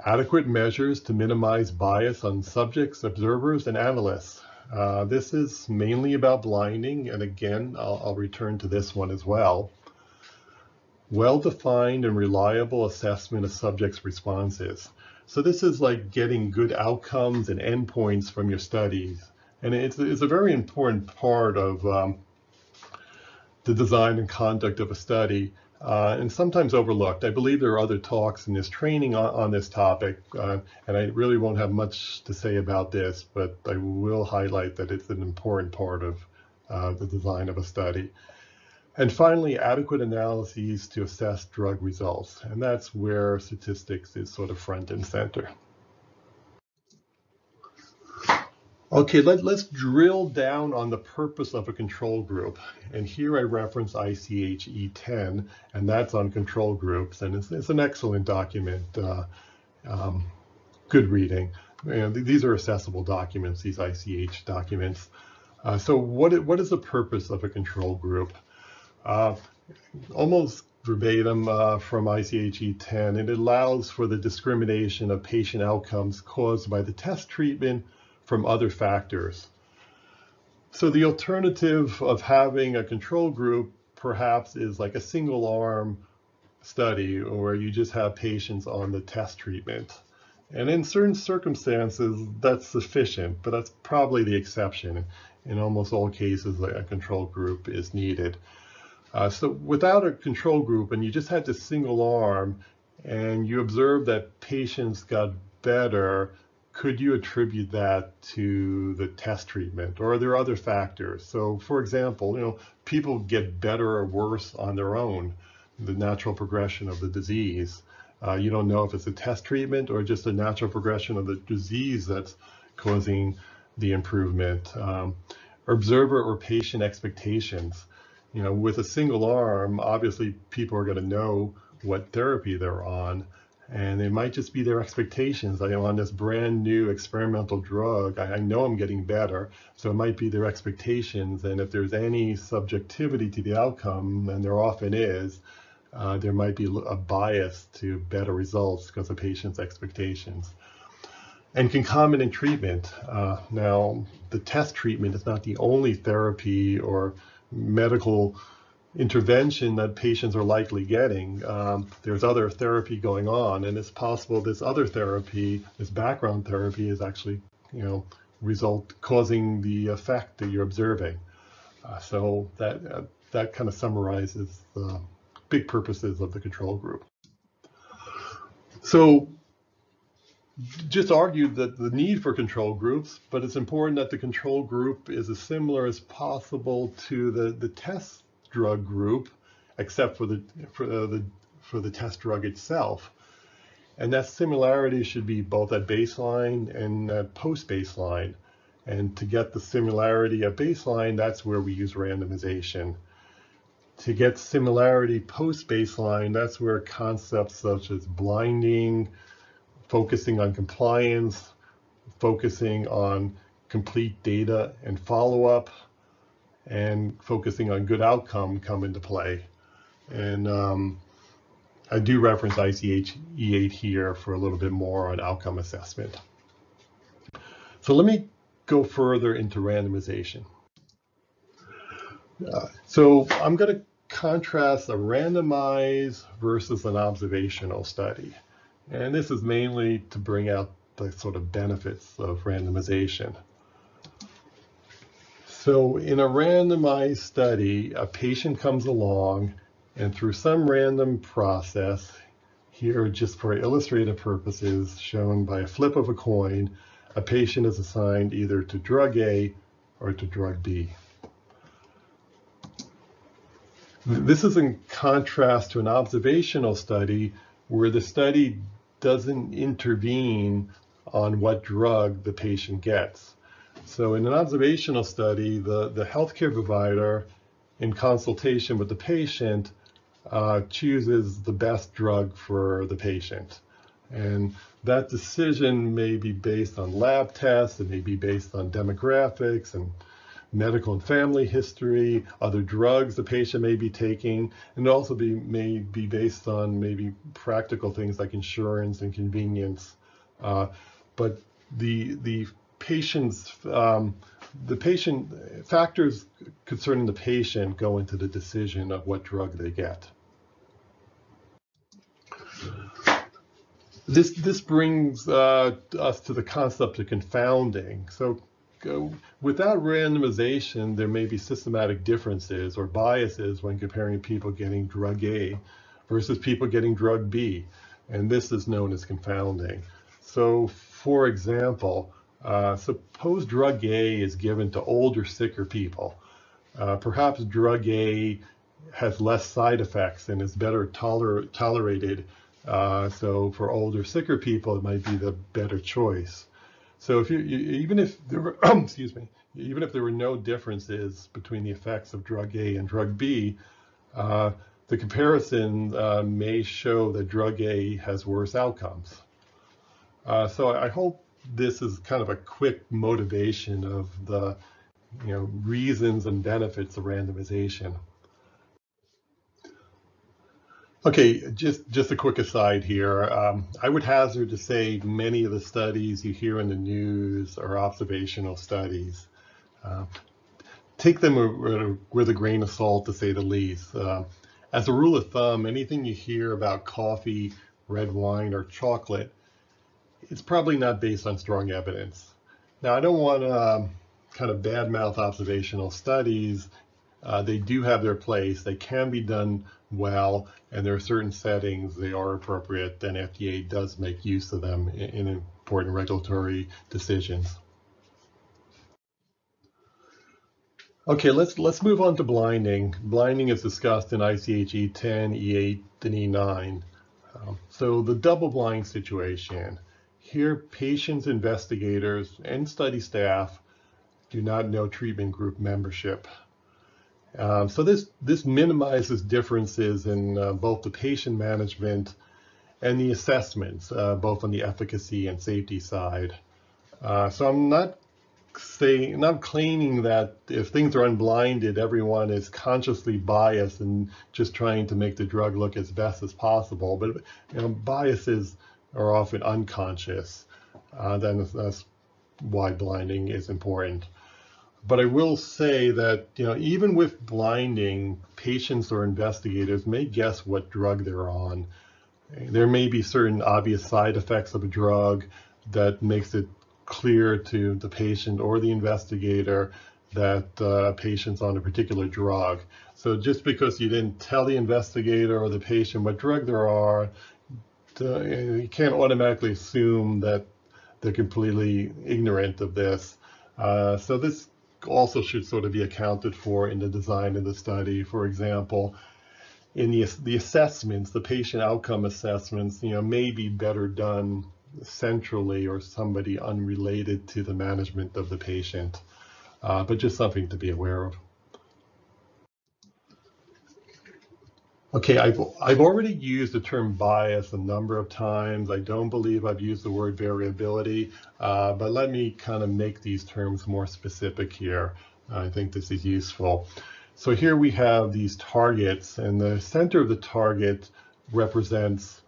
Adequate measures to minimize bias on subjects, observers, and analysts. Uh, this is mainly about blinding, and again, I'll, I'll return to this one as well. Well-defined and reliable assessment of subjects' responses. So this is like getting good outcomes and endpoints from your studies, and it's, it's a very important part of um, the design and conduct of a study, uh, and sometimes overlooked. I believe there are other talks and there's training on, on this topic, uh, and I really won't have much to say about this, but I will highlight that it's an important part of uh, the design of a study. And finally, adequate analyses to assess drug results. And that's where statistics is sort of front and center. Okay, let, let's drill down on the purpose of a control group. And here I reference I C H E ten, and that's on control groups. And it's, it's an excellent document, uh, um, good reading. And these are accessible documents, these I C H documents. Uh, so what, what is the purpose of a control group? Uh, almost verbatim uh, from I C H E ten, it allows for the discrimination of patient outcomes caused by the test treatment from other factors. So the alternative of having a control group perhaps is like a single arm study where you just have patients on the test treatment. And in certain circumstances, that's sufficient, but that's probably the exception. In almost all cases, a control group is needed. Uh, so without a control group and you just had this single arm and you observed that patients got better, could you attribute that to the test treatment, or are there other factors? So for example, you know, people get better or worse on their own, the natural progression of the disease. Uh, you don't know if it's a test treatment or just a natural progression of the disease that's causing the improvement. Um, observer or patient expectations. You know, with a single arm, obviously people are going to know what therapy they're on, and it might just be their expectations. I'm on this brand new experimental drug. I know I'm getting better, so it might be their expectations. And if there's any subjectivity to the outcome, and there often is, uh, there might be a bias to better results because of patients' expectations. And concomitant treatment. Uh, now, the test treatment is not the only therapy or medical intervention that patients are likely getting. Um, there's other therapy going on, and it's possible this other therapy, this background therapy, is actually, you know, result causing the effect that you're observing. Uh, so that uh, that kind of summarizes the big purposes of the control group. So just argued that the need for control groups, but it's important that the control group is as similar as possible to the, the test drug group, except for the for the for the test drug itself. And that similarity should be both at baseline and at post-baseline. And to get the similarity at baseline, that's where we use randomization. To get similarity post-baseline, that's where concepts such as blinding, focusing on compliance, focusing on complete data and follow-up, and focusing on good outcome come into play. And um, I do reference I C H E eight here for a little bit more on outcome assessment. So let me go further into randomization. Uh, so I'm going to contrast a randomized versus an observational study. And this is mainly to bring out the sort of benefits of randomization. So in a randomized study, a patient comes along and through some random process, here just for illustrative purposes shown by a flip of a coin, a patient is assigned either to drug A or to drug B. This is in contrast to an observational study where the study doesn't intervene on what drug the patient gets. So in an observational study, the, the healthcare provider, in consultation with the patient, uh, chooses the best drug for the patient. And that decision may be based on lab tests, it may be based on demographics and medical and family history, other drugs the patient may be taking, and also be, may be based on maybe practical things like insurance and convenience. Uh, but the the patient's um, the patient factors concerning the patient go into the decision of what drug they get. This this brings uh, us to the concept of confounding. So Uh, without randomization, there may be systematic differences or biases when comparing people getting drug A versus people getting drug B, and this is known as confounding. So, for example, uh, suppose drug A is given to older, sicker people. Uh, perhaps drug A has less side effects and is better toler tolerated, uh, so for older, sicker people, it might be the better choice. So if you, you, even if there were, excuse me, even if there were no differences between the effects of drug A and drug B, uh, the comparison uh, may show that drug A has worse outcomes. Uh, so I hope this is kind of a quick motivation of the, you know, reasons and benefits of randomization. Okay, just, just a quick aside here. Um, I would hazard to say many of the studies you hear in the news are observational studies. Uh, take them with a grain of salt, to say the least. Uh, as a rule of thumb, anything you hear about coffee, red wine, or chocolate, it's probably not based on strong evidence. Now, I don't want to kind of badmouth observational studies. Uh, they do have their place. They can be done well, and there are certain settings they are appropriate, and F D A does make use of them in, in important regulatory decisions. Okay, let's let's move on to blinding. Blinding is discussed in I C H E ten, E eight, and E nine. Um, so the double-blind situation. Here, patients, investigators, and study staff do not know treatment group membership. Um, so this, this minimizes differences in uh, both the patient management and the assessments, uh, both on the efficacy and safety side. Uh, so I'm not saying, not claiming that if things are unblinded, everyone is consciously biased and just trying to make the drug look as best as possible. But you know, biases are often unconscious. Uh, then that's why blinding is important. But I will say that, you know, even with blinding, patients or investigators may guess what drug they're on. There may be certain obvious side effects of a drug that makes it clear to the patient or the investigator that uh, patient's on a particular drug. So just because you didn't tell the investigator or the patient what drug they're on, uh, you can't automatically assume that they're completely ignorant of this. Uh, so this also should sort of be accounted for in the design of the study. For example, in the, the assessments, the patient outcome assessments, you know, may be better done centrally or somebody unrelated to the management of the patient, uh, but just something to be aware of. Okay, I've, I've already used the term bias a number of times. I don't believe I've used the word variability, uh, but let me kind of make these terms more specific here. I think this is useful. So here we have these targets, and the center of the target represents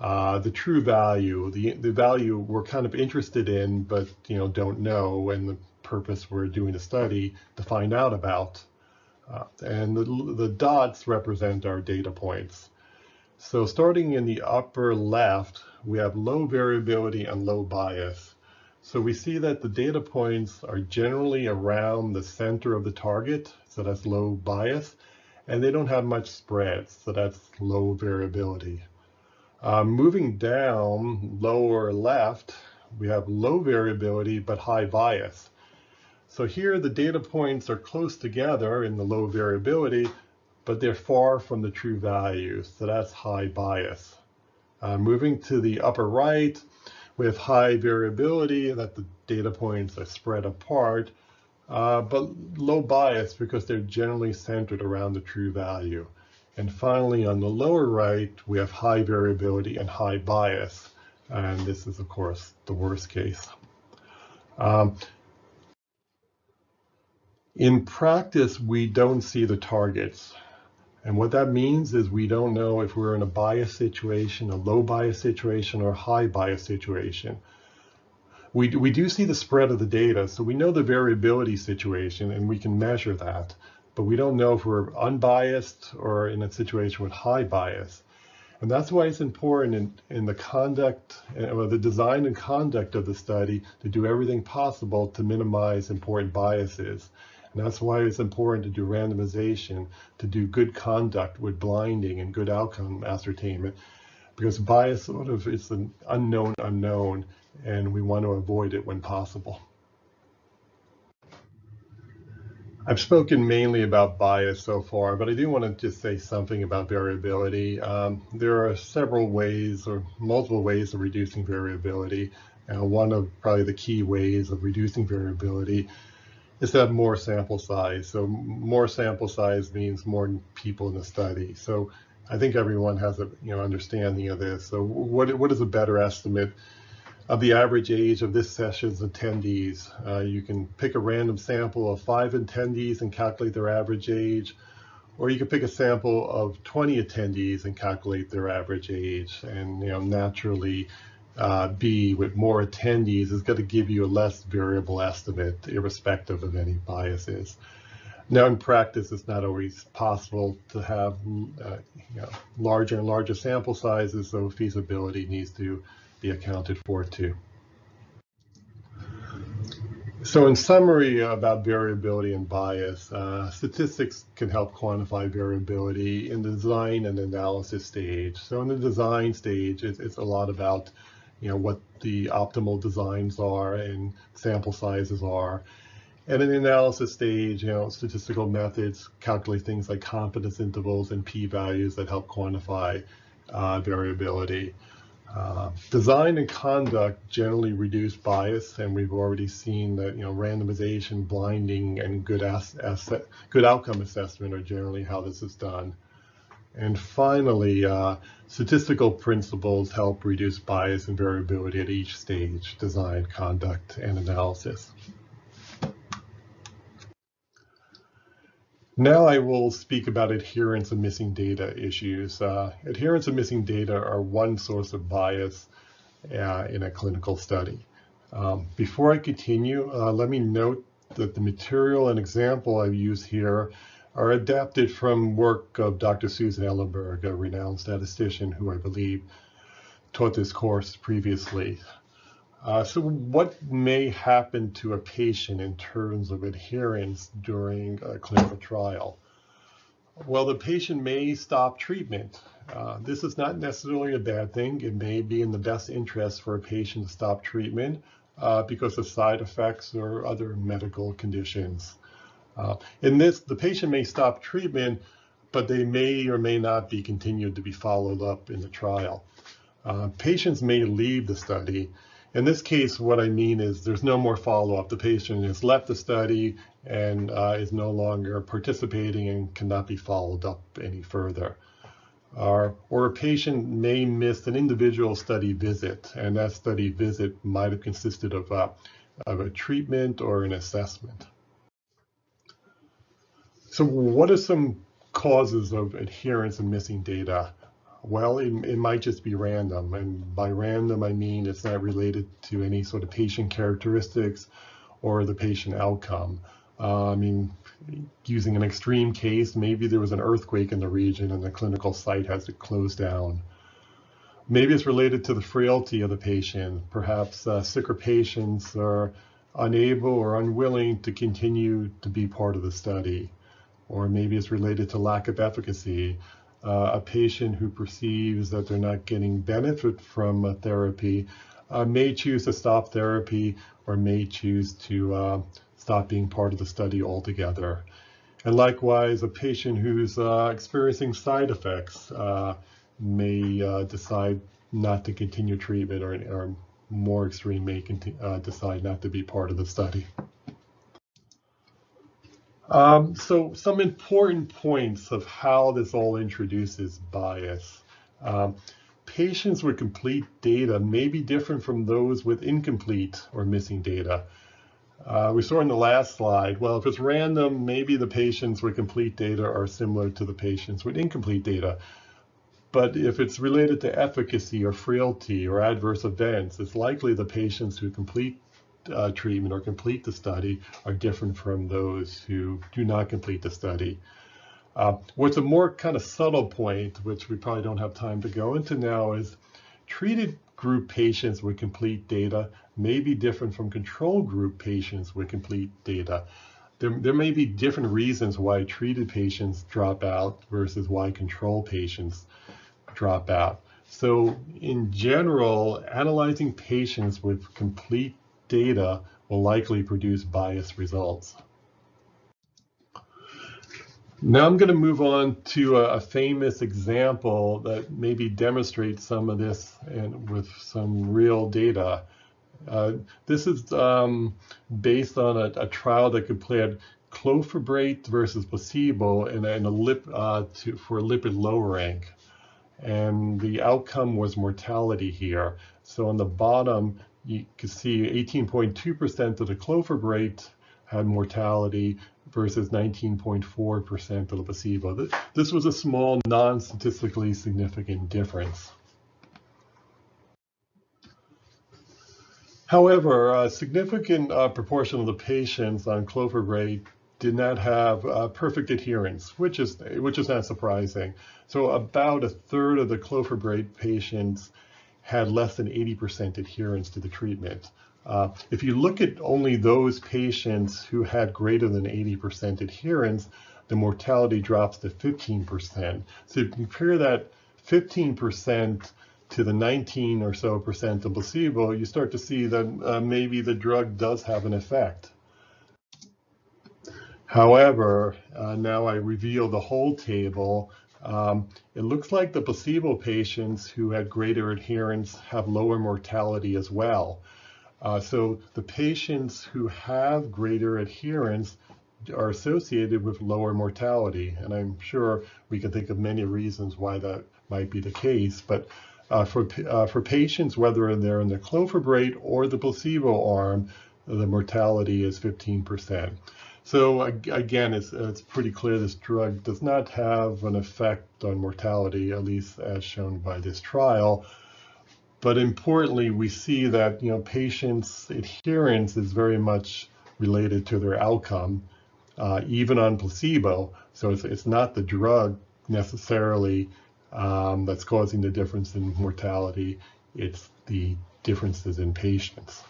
uh, the true value, the, the value we're kind of interested in, but you know, don't know, and the purpose we're doing a study to find out about. Uh, and the, the dots represent our data points. So starting in the upper left, we have low variability and low bias. So we see that the data points are generally around the center of the target, so that's low bias, and they don't have much spread, so that's low variability. Uh, moving down, lower left, we have low variability but high bias. So here the data points are close together in the low variability, but they're far from the true value, so that's high bias. Uh, moving to the upper right, we have high variability, that the data points are spread apart, uh, but low bias because they're generally centered around the true value. And finally, on the lower right, we have high variability and high bias, and this is, of course, the worst case. Um, In practice, we don't see the targets. And what that means is we don't know if we're in a bias situation, a low bias situation, or a high bias situation. We, we do see the spread of the data, so we know the variability situation, and we can measure that. But we don't know if we're unbiased or in a situation with high bias. And that's why it's important in, in the conduct, uh, the design and conduct of the study to do everything possible to minimize important biases. And that's why it's important to do randomization, to do good conduct with blinding and good outcome ascertainment, because bias sort of is an unknown unknown, and we want to avoid it when possible. I've spoken mainly about bias so far, but I do want to just say something about variability. Um, there are several ways or multiple ways of reducing variability. Uh, one of probably the key ways of reducing variability is to have more sample size. So more sample size means more people in the study. So I think everyone has a you know understanding of this. So what, what is a better estimate of the average age of this session's attendees? Uh, you can pick a random sample of five attendees and calculate their average age, or you can pick a sample of twenty attendees and calculate their average age. And you know, naturally, uh, B with more attendees is going to give you a less variable estimate, irrespective of any biases. Now, in practice, it's not always possible to have uh, you know, larger and larger sample sizes, so feasibility needs to be accounted for too. So in summary about variability and bias, uh, statistics can help quantify variability in the design and analysis stage. So in the design stage, it's, it's a lot about you know, what the optimal designs are and sample sizes are. And in the analysis stage, you know, statistical methods calculate things like confidence intervals and p-values that help quantify uh, variability. Uh, design and conduct generally reduce bias, and we've already seen that you know randomization, blinding, and good ass good outcome assessment are generally how this is done. And finally, uh, statistical principles help reduce bias and variability at each stage: design, conduct, and analysis. Now I will speak about adherence and missing data issues. Uh, adherence and missing data are one source of bias uh, in a clinical study. Um, before I continue, uh, let me note that the material and example I use here are adapted from work of Doctor Susan Ellenberg, a renowned statistician who I believe taught this course previously. Uh, so what may happen to a patient in terms of adherence during a clinical trial? Well, the patient may stop treatment. Uh, this is not necessarily a bad thing. It may be in the best interest for a patient to stop treatment uh, because of side effects or other medical conditions. Uh, in this, the patient may stop treatment, but they may or may not be continued to be followed up in the trial. Uh, patients may leave the study. In this case, what I mean is there's no more follow-up. The patient has left the study and uh, is no longer participating and cannot be followed up any further. Uh, or a patient may miss an individual study visit, and that study visit might have consisted of, uh, of a treatment or an assessment. So what are some causes of adherence and missing data? Well, it, it might just be random, and by random I mean it's not related to any sort of patient characteristics or the patient outcome. Uh, I mean, using an extreme case, maybe there was an earthquake in the region and the clinical site has to close down. Maybe it's related to the frailty of the patient. Perhaps uh, sicker patients are unable or unwilling to continue to be part of the study, or maybe it's related to lack of efficacy. Uh, a patient who perceives that they're not getting benefit from a therapy uh, may choose to stop therapy or may choose to uh, stop being part of the study altogether. And likewise, a patient who's uh, experiencing side effects uh, may uh, decide not to continue treatment, or, or more extreme, may uh, decide not to be part of the study. Um, so some important points of how this all introduces bias. Um, patients with complete data may be different from those with incomplete or missing data. Uh, we saw in the last slide, well, if it's random, maybe the patients with complete data are similar to the patients with incomplete data. But if it's related to efficacy or frailty or adverse events, it's likely the patients who complete Uh, treatment or complete the study are different from those who do not complete the study. Uh, what's a more kind of subtle point, which we probably don't have time to go into now, is treated group patients with complete data may be different from control group patients with complete data. There, there may be different reasons why treated patients drop out versus why control patients drop out. So in general, analyzing patients with complete data will likely produce biased results. Now I'm going to move on to a, a famous example that maybe demonstrates some of this and with some real data. Uh, this is um, based on a, a trial that compared clofebrate versus placebo in, in a lip, uh, to, for lipid lowering, and the outcome was mortality here. So on the bottom, you can see eighteen point two percent of the clofebrate had mortality versus nineteen point four percent of the placebo. This was a small, non-statistically significant difference. However, a significant uh, proportion of the patients on clofebrate did not have uh, perfect adherence, which is, which is not surprising. So about a third of the clofebrate patients had less than eighty percent adherence to the treatment. Uh, if you look at only those patients who had greater than eighty percent adherence, the mortality drops to fifteen percent. So if you compare that fifteen percent to the nineteen or so percent of placebo, you start to see that uh, maybe the drug does have an effect. However, uh, now I reveal the whole table. Um, it looks like the placebo patients who had greater adherence have lower mortality as well. Uh, so the patients who have greater adherence are associated with lower mortality, and I'm sure we can think of many reasons why that might be the case. But uh, for uh, for patients, whether they're in the clofebrate or the placebo arm, the mortality is fifteen percent. So again, it's it's pretty clear this drug does not have an effect on mortality, at least as shown by this trial. But importantly, we see that, you know, patients' adherence is very much related to their outcome, uh, even on placebo. So it's, it's not the drug necessarily um, that's causing the difference in mortality. It's the differences in patients.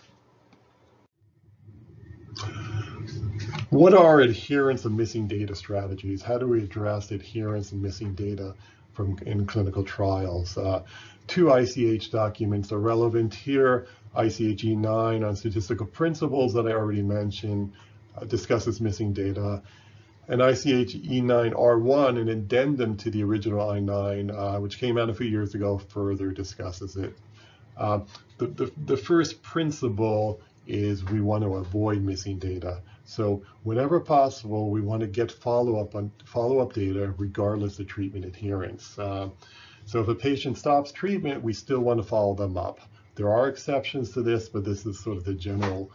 What are adherence and missing data strategies? How do we address adherence and missing data from in clinical trials? Uh, Two I C H documents are relevant here. I C H E nine on statistical principles that I already mentioned uh, discusses missing data. And I C H E nine R one, an addendum to the original I nine, uh, which came out a few years ago, further discusses it. Uh, the, the, the first principle is we want to avoid missing data. So whenever possible, we want to get follow-up on follow-up data regardless of treatment adherence. Uh, So if a patient stops treatment, we still want to follow them up. There are exceptions to this, but this is sort of the general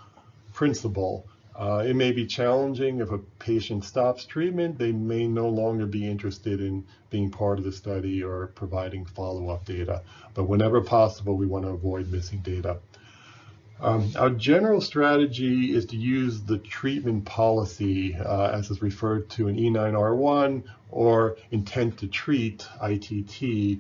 principle. Uh, it may be challenging if a patient stops treatment, they may no longer be interested in being part of the study or providing follow-up data. But whenever possible, we want to avoid missing data. Um, our general strategy is to use the treatment policy, uh, as is referred to in E nine R one, or intent to treat, I T T,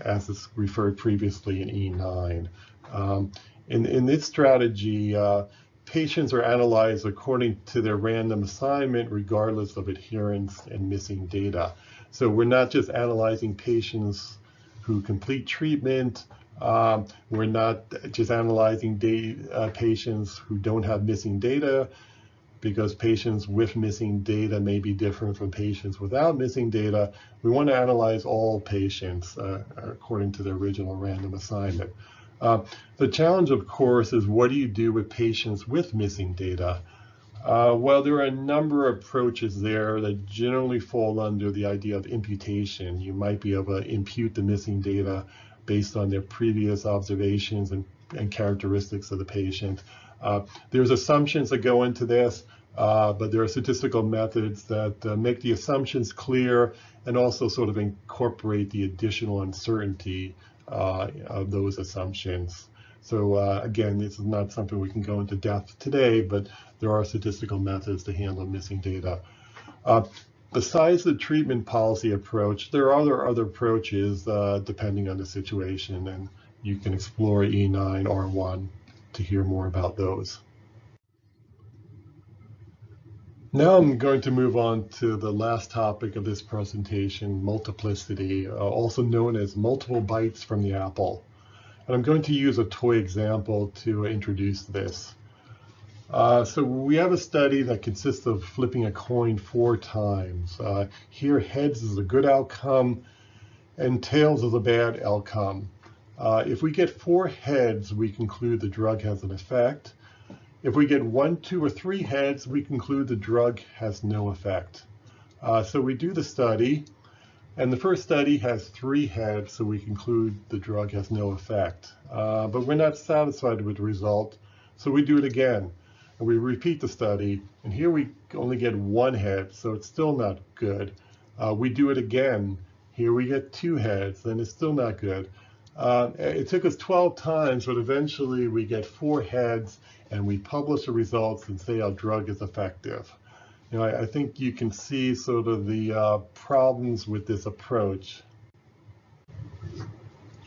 as is referred previously in E nine. Um, in, in this strategy, uh, patients are analyzed according to their random assignment, regardless of adherence and missing data. So we're not just analyzing patients who complete treatment. Um, we're not just analyzing data, uh, patients who don't have missing data, because patients with missing data may be different from patients without missing data. We want to analyze all patients uh, according to the original random assignment. Uh, the challenge, of course, is what do you do with patients with missing data? Uh, well, there are a number of approaches there that generally fall under the idea of imputation. You might be able to impute the missing data based on their previous observations and, and characteristics of the patient. Uh, there's assumptions that go into this, uh, but there are statistical methods that uh, make the assumptions clear and also sort of incorporate the additional uncertainty uh, of those assumptions. So uh, again, this is not something we can go into depth today, but there are statistical methods to handle missing data. Uh, Besides the treatment policy approach, there are other, other approaches uh, depending on the situation, and you can explore E nine R one to hear more about those. Now I'm going to move on to the last topic of this presentation, multiplicity, uh, also known as multiple bites from the apple. And I'm going to use a toy example to introduce this. Uh, so we have a study that consists of flipping a coin four times. Uh, here, heads is a good outcome and tails is a bad outcome. Uh, if we get four heads, we conclude the drug has an effect. If we get one, two, or three heads, we conclude the drug has no effect. Uh, so we do the study, and the first study has three heads, so we conclude the drug has no effect. Uh, but we're not satisfied with the result, so we do it again, and we repeat the study, and here we only get one head, so it's still not good. Uh, we do it again, here we get two heads, and it's still not good. Uh, it took us twelve times, but eventually we get four heads and we publish the results and say our drug is effective. You know, I, I think you can see sort of the uh, problems with this approach.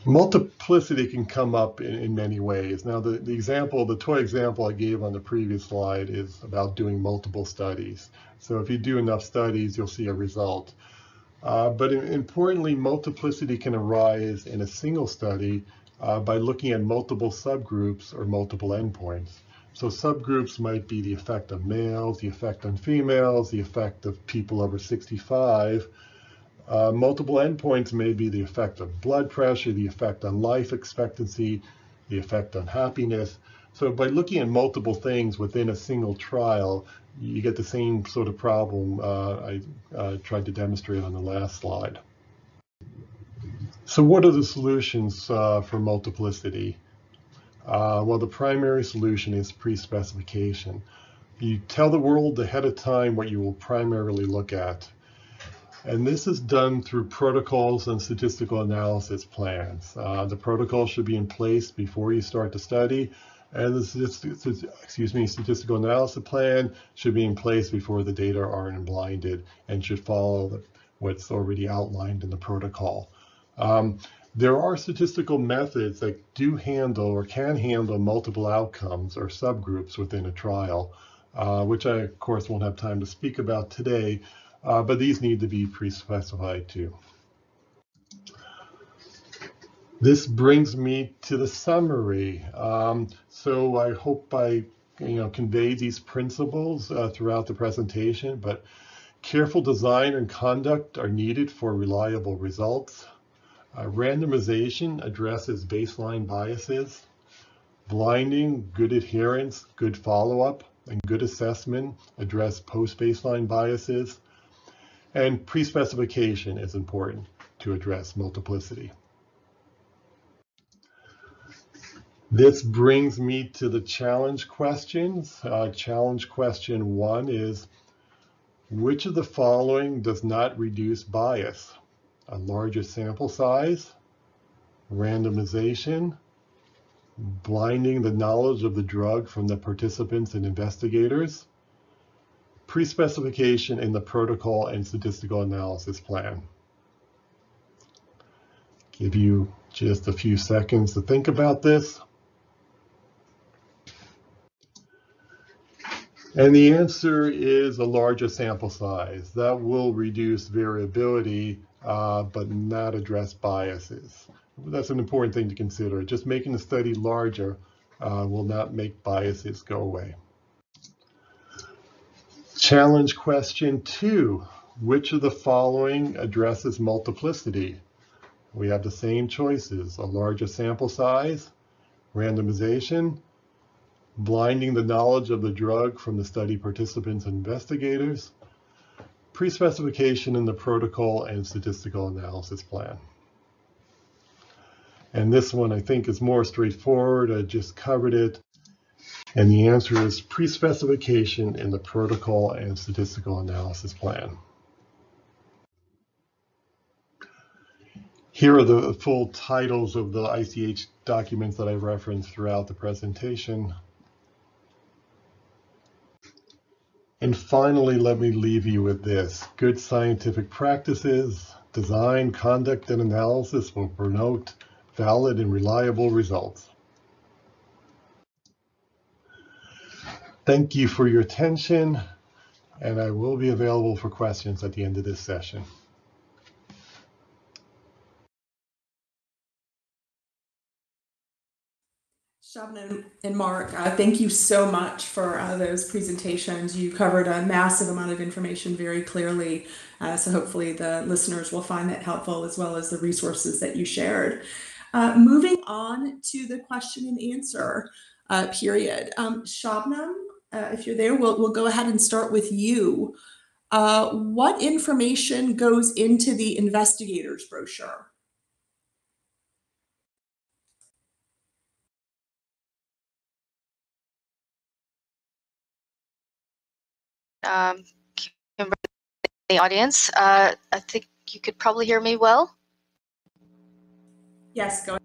Multiplicity can come up in, in many ways. Now, the, the example, the toy example I gave on the previous slide is about doing multiple studies. So if you do enough studies, you'll see a result. Uh, but importantly, multiplicity can arise in a single study uh, by looking at multiple subgroups or multiple endpoints. So subgroups might be the effect on males, the effect on females, the effect of people over sixty-five. Uh, multiple endpoints may be the effect of blood pressure, the effect on life expectancy, the effect on happiness. So by looking at multiple things within a single trial, you get the same sort of problem uh, I uh, tried to demonstrate on the last slide. So what are the solutions uh, for multiplicity? Uh, well, the primary solution is pre-specification. You tell the world ahead of time what you will primarily look at. And this is done through protocols and statistical analysis plans. Uh, the protocol should be in place before you start the study. And the excuse me, statistical analysis plan should be in place before the data are unblinded and should follow what's already outlined in the protocol. Um, there are statistical methods that do handle or can handle multiple outcomes or subgroups within a trial, uh, which I, of course, won't have time to speak about today, uh, but these need to be pre-specified too. This brings me to the summary. Um, so I hope I you know, convey these principles uh, throughout the presentation, but careful design and conduct are needed for reliable results. Uh, randomization addresses baseline biases. Blinding, good adherence, good follow-up, and good assessment address post-baseline biases. And pre-specification is important to address multiplicity. This brings me to the challenge questions. Uh, challenge question one is, which of the following does not reduce bias? A larger sample size, randomization, blinding the knowledge of the drug from the participants and investigators, pre-specification in the protocol and statistical analysis plan. Give you just a few seconds to think about this. And the answer is a larger sample size. That will reduce variability, uh, but not address biases. That's an important thing to consider. Just making the study larger uh, will not make biases go away. Challenge question two, which of the following addresses multiplicity? We have the same choices, a larger sample size, randomization, blinding the knowledge of the drug from the study participants and investigators, pre-specification in the protocol and statistical analysis plan. And this one I think is more straightforward. I just covered it. And the answer is pre-specification in the protocol and statistical analysis plan. Here are the full titles of the I C H documents that I referenced throughout the presentation. And finally, let me leave you with this. Good scientific practices, design, conduct, and analysis will promote valid and reliable results. Thank you for your attention, and I will be available for questions at the end of this session. Shabnam and Mark, uh, thank you so much for uh, those presentations. You covered a massive amount of information very clearly, uh, so hopefully the listeners will find that helpful, as well as the resources that you shared. Uh, moving on to the question and answer uh, period. Um, Shabnam, uh, if you're there, we'll, we'll go ahead and start with you. Uh, what information goes into the investigator's brochure? Um, the audience, uh, I think you could probably hear me well. Yes, go ahead.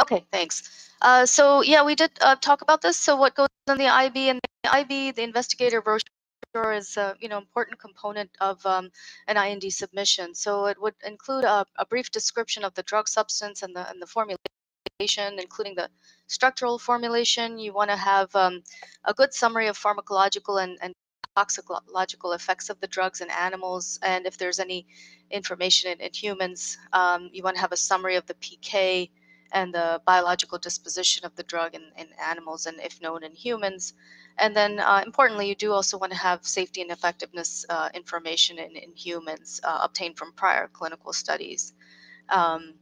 Okay, thanks. Uh, so yeah, we did uh, talk about this. So what goes on the I B and the I B, the investigator brochure is a uh, you know important component of um, an I N D submission. So it would include a, a brief description of the drug substance and the and the formulation, including the structural formulation. You want to have um, a good summary of pharmacological and, and toxicological effects of the drugs in animals, and if there's any information in, in humans, um, you want to have a summary of the P K and the biological disposition of the drug in, in animals and if known in humans. And then uh, importantly, you do also want to have safety and effectiveness uh, information in, in humans uh, obtained from prior clinical studies. Um,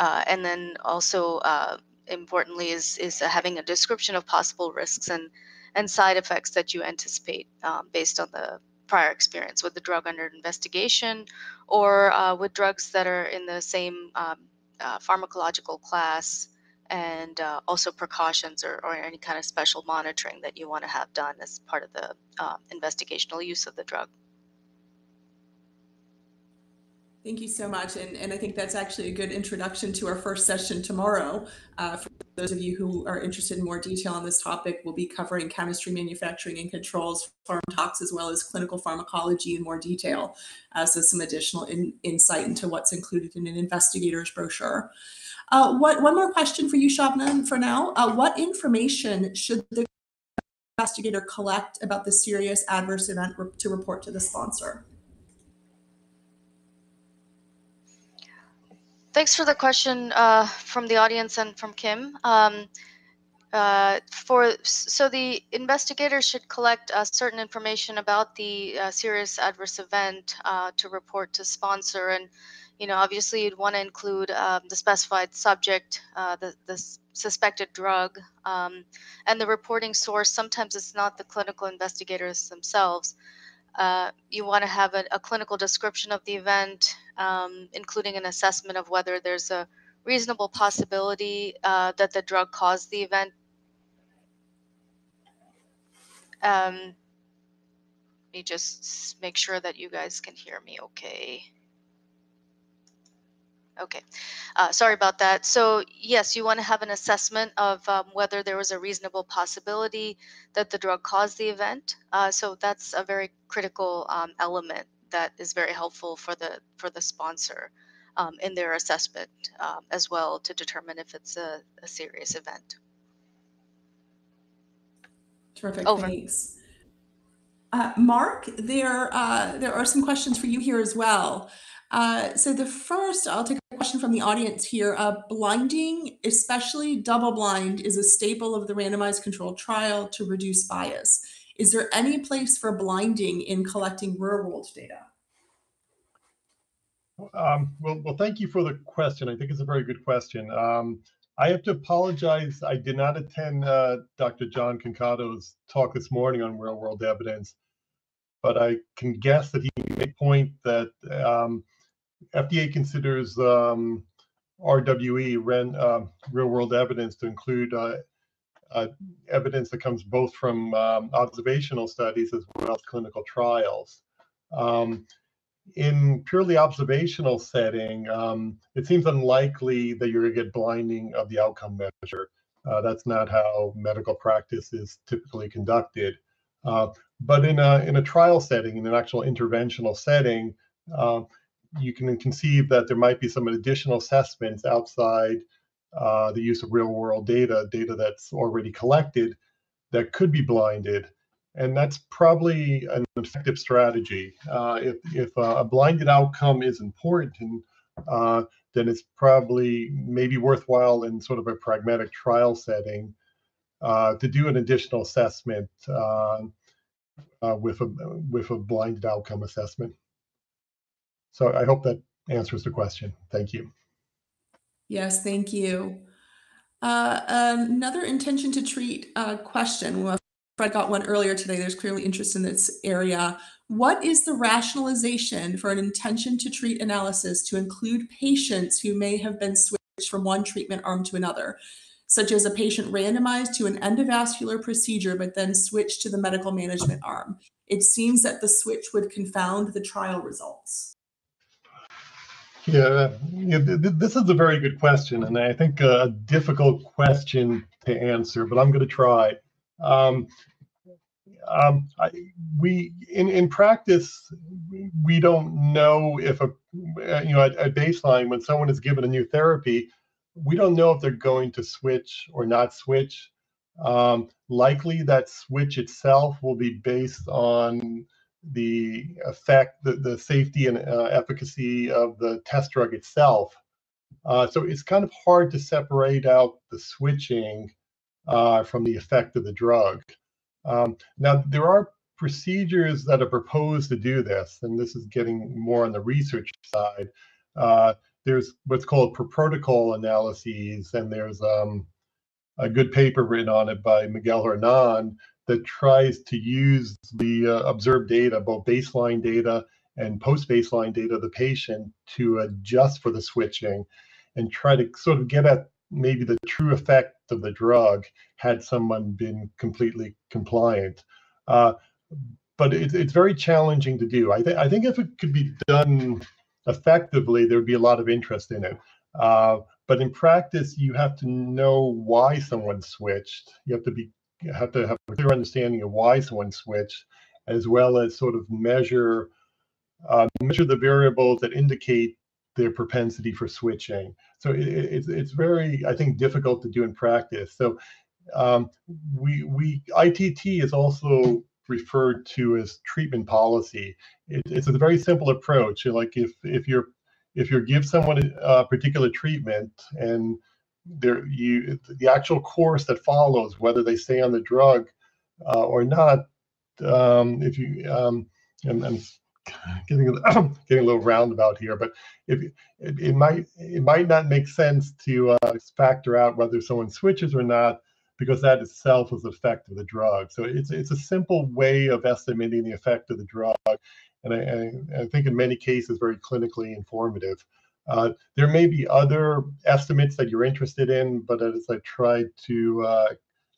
Uh, and then also uh, importantly is, is uh, having a description of possible risks and, and side effects that you anticipate um, based on the prior experience with the drug under investigation or uh, with drugs that are in the same um, uh, pharmacological class, and uh, also precautions or, or any kind of special monitoring that you want to have done as part of the uh, investigational use of the drug. Thank you so much, and, and I think that's actually a good introduction to our first session tomorrow. Uh, for those of you who are interested in more detail on this topic, we'll be covering chemistry, manufacturing, and controls, pharm tox, as well as clinical pharmacology in more detail. Uh, so some additional in, insight into what's included in an investigator's brochure. Uh, what, one more question for you, Shabnam, for now. Uh, what information should the investigator collect about the serious adverse event to report to the sponsor? Thanks for the question uh, from the audience and from Kim. Um, uh, for so the investigator should collect uh, certain information about the uh, serious adverse event uh, to report to sponsor, and you know obviously you'd want to include uh, the specified subject, uh, the the suspected drug, um, and the reporting source. Sometimes it's not the clinical investigators themselves. Uh, you want to have a, a clinical description of the event, um, including an assessment of whether there's a reasonable possibility uh, that the drug caused the event. Um, let me just make sure that you guys can hear me okay. Okay, uh, sorry about that. So yes, you want to have an assessment of um, whether there was a reasonable possibility that the drug caused the event. Uh, so that's a very critical um, element that is very helpful for the for the sponsor um, in their assessment um, as well, to determine if it's a, a serious event. Terrific. Over. Thanks. Uh, Mark, there uh, there are some questions for you here as well. Uh, so the first, I'll take a question from the audience here. Uh, blinding, especially double blind, is a staple of the randomized controlled trial to reduce bias. Is there any place for blinding in collecting real world data? Um, well, well, thank you for the question. I think it's a very good question. Um, I have to apologize. I did not attend uh, Doctor John Concado's talk this morning on real world evidence, but I can guess that he made a point that um, F D A considers um, R W E, uh, real-world evidence, to include uh, uh, evidence that comes both from um, observational studies as well as clinical trials. Um, in purely observational setting, um, it seems unlikely that you're going to get blinding of the outcome measure. Uh, that's not how medical practice is typically conducted. Uh, but in a in a trial setting, in an actual interventional setting, uh, you can conceive that there might be some additional assessments outside uh, the use of real-world data, data that's already collected that could be blinded. And that's probably an effective strategy. Uh, if if uh, a blinded outcome is important, and, uh, then it's probably maybe worthwhile in sort of a pragmatic trial setting uh, to do an additional assessment uh, uh, with a with a blinded outcome assessment. So I hope that answers the question. Thank you. Yes, thank you. Uh, another intention to treat uh, question. Well, Fred got one earlier today. There's clearly interest in this area. What is the rationalization for an intention to treat analysis to include patients who may have been switched from one treatment arm to another, such as a patient randomized to an endovascular procedure but then switched to the medical management arm? It seems that the switch would confound the trial results. Yeah, this is a very good question, and I think a difficult question to answer, but I'm going to try. Um, um, I, we in in practice we don't know if a you know at, at baseline when someone is given a new therapy, we don't know if they're going to switch or not switch. Um, likely that switch itself will be based on the effect, the, the safety and uh, efficacy of the test drug itself. Uh, so it's kind of hard to separate out the switching Uh, from the effect of the drug. Um, now, there are procedures that are proposed to do this, and this is getting more on the research side. Uh, there's what's called per protocol analyses, and there's um, a good paper written on it by Miguel Hernan that tries to use the uh, observed data, both baseline data and post-baseline data of the patient, to adjust for the switching and try to sort of get at maybe the true effect of the drug had someone been completely compliant. Uh, but it, it's very challenging to do. I, th I think if it could be done effectively, there'd be a lot of interest in it. Uh, but in practice, you have to know why someone switched. You have to be you have to have a clear understanding of why someone switched, as well as sort of measure uh, measure the variables that indicate their propensity for switching. So it, it's it's very, I think, difficult to do in practice. So um, we we I T T is also referred to as treatment policy. It, it's a very simple approach. Like if if you're if you give someone a particular treatment and there you the actual course that follows, whether they stay on the drug uh, or not, um, if you um, and, and Getting a, getting a little roundabout here, but if it, it might it might not make sense to uh, factor out whether someone switches or not, because that itself is the effect of the drug. So it's it's a simple way of estimating the effect of the drug, and I, I, I think in many cases very clinically informative. Uh, there may be other estimates that you're interested in, but as I tried to uh,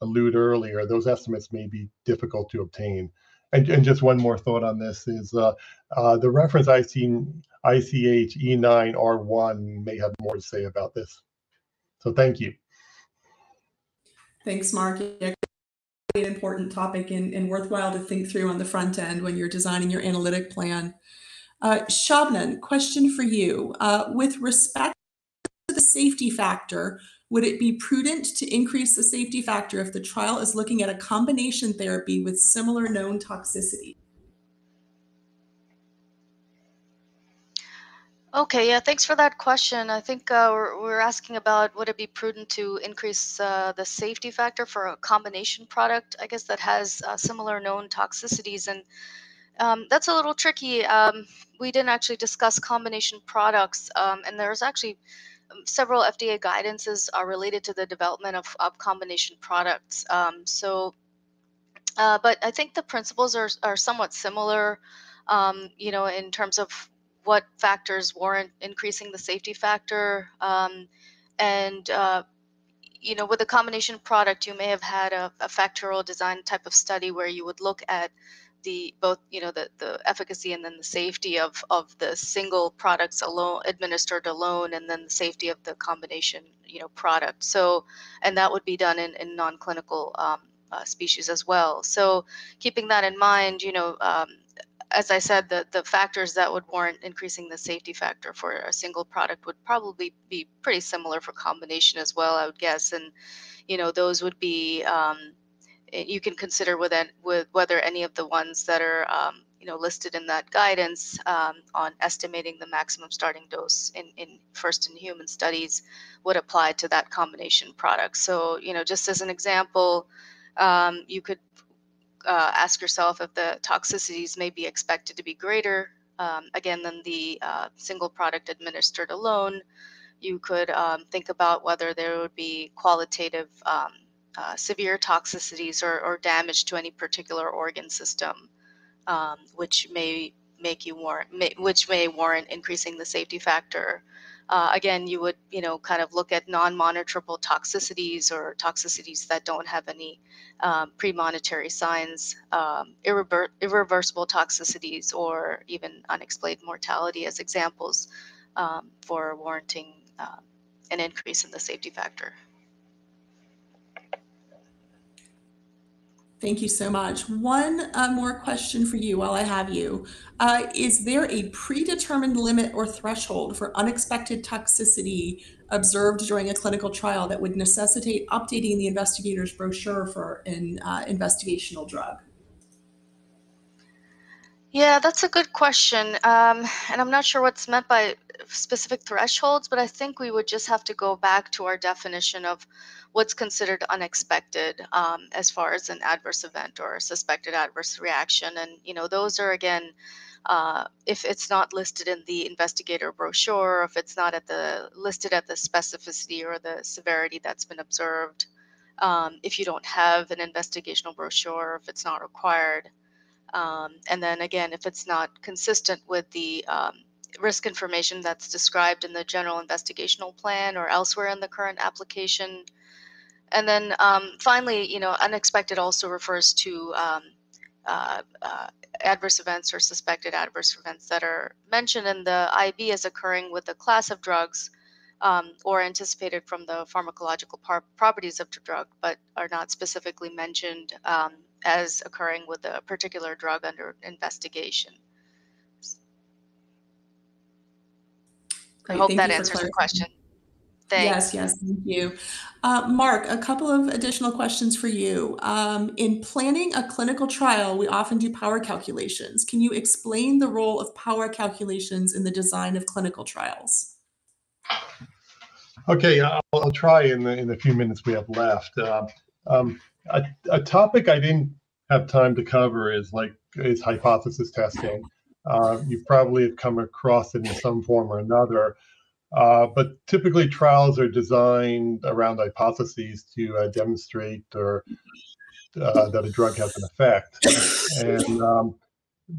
allude earlier, those estimates may be difficult to obtain. And, and just one more thought on this is uh, uh, the reference I C H E nine R one may have more to say about this. So thank you. Thanks, Mark. Yeah, an important topic and, and worthwhile to think through on the front end when you're designing your analytic plan. Uh, Shabnam, question for you. Uh, with respect to the safety factor, would it be prudent to increase the safety factor if the trial is looking at a combination therapy with similar known toxicity? Okay, yeah, thanks for that question. I think uh, we're, we're asking about would it be prudent to increase uh, the safety factor for a combination product, I guess, that has uh, similar known toxicities. And um, that's a little tricky. Um, we didn't actually discuss combination products, um, and there's actually several F D A guidances are related to the development of, of combination products. Um, so, uh, but I think the principles are, are somewhat similar, um, you know, in terms of what factors warrant increasing the safety factor. Um, and, uh, you know, with a combination product, you may have had a, a factorial design type of study where you would look at the both, you know, the, the efficacy and then the safety of, of the single products alone, administered alone, and then the safety of the combination, you know, product. So, and that would be done in, in non-clinical um, uh, species as well. So keeping that in mind, you know, um, as I said, the, the factors that would warrant increasing the safety factor for a single product would probably be pretty similar for combination as well, I would guess. And, you know, those would be, um, you can consider with, with whether any of the ones that are, um, you know, listed in that guidance um, on estimating the maximum starting dose in, in first in human studies would apply to that combination product. So, you know, just as an example, um, you could Uh, ask yourself if the toxicities may be expected to be greater, um, again, than the uh, single product administered alone. You could um, think about whether there would be qualitative um, uh, severe toxicities or, or damage to any particular organ system, um, which may make you warrant, may, which may warrant increasing the safety factor. Uh, again, you would, you know, kind of look at non-monitorable toxicities or toxicities that don't have any um, premonitory signs, um, irrever irreversible toxicities, or even unexplained mortality as examples um, for warranting uh, an increase in the safety factor. Thank you so much. One uh, more question for you while I have you. Uh, is there a predetermined limit or threshold for unexpected toxicity observed during a clinical trial that would necessitate updating the investigator's brochure for an uh, investigational drug? Yeah, that's a good question. Um, and I'm not sure what's meant by specific thresholds, but I think we would just have to go back to our definition of what's considered unexpected um, as far as an adverse event or a suspected adverse reaction. And, you know, those are, again, uh, if it's not listed in the investigator brochure, if it's not at the listed at the specificity or the severity that's been observed, um, if you don't have an investigational brochure, if it's not required, um, and then again, if it's not consistent with the um, risk information that's described in the general investigational plan or elsewhere in the current application. And then um, finally, you know, unexpected also refers to um, uh, uh, adverse events or suspected adverse events that are mentioned in the I B as occurring with a class of drugs um, or anticipated from the pharmacological properties of the drug, but are not specifically mentioned um, as occurring with a particular drug under investigation. Great. I hope that answers your question. Thanks. Yes, yes, thank you. Uh, Mark, a couple of additional questions for you. Um, in planning a clinical trial, we often do power calculations. Can you explain the role of power calculations in the design of clinical trials? Okay, I'll, I'll try in the, in the few minutes we have left. Uh, um, a, a topic I didn't have time to cover is like is hypothesis testing. Uh, you probably have come across it in some form or another. Uh, but typically, trials are designed around hypotheses to uh, demonstrate or uh, that a drug has an effect. And um,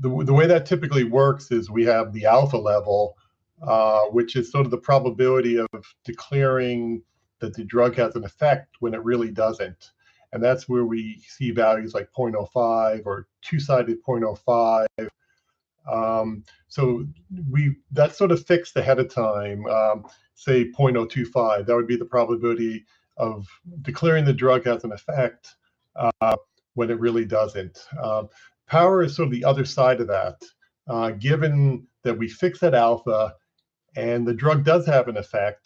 the, the way that typically works is we have the alpha level, uh, which is sort of the probability of declaring that the drug has an effect when it really doesn't. And that's where we see values like zero point zero five or two-sided zero point zero five. Um, so we that's sort of fixed ahead of time, um, say zero point zero two five. That would be the probability of declaring the drug has an effect uh, when it really doesn't. Um, power is sort of the other side of that. Uh, given that we fix that alpha and the drug does have an effect,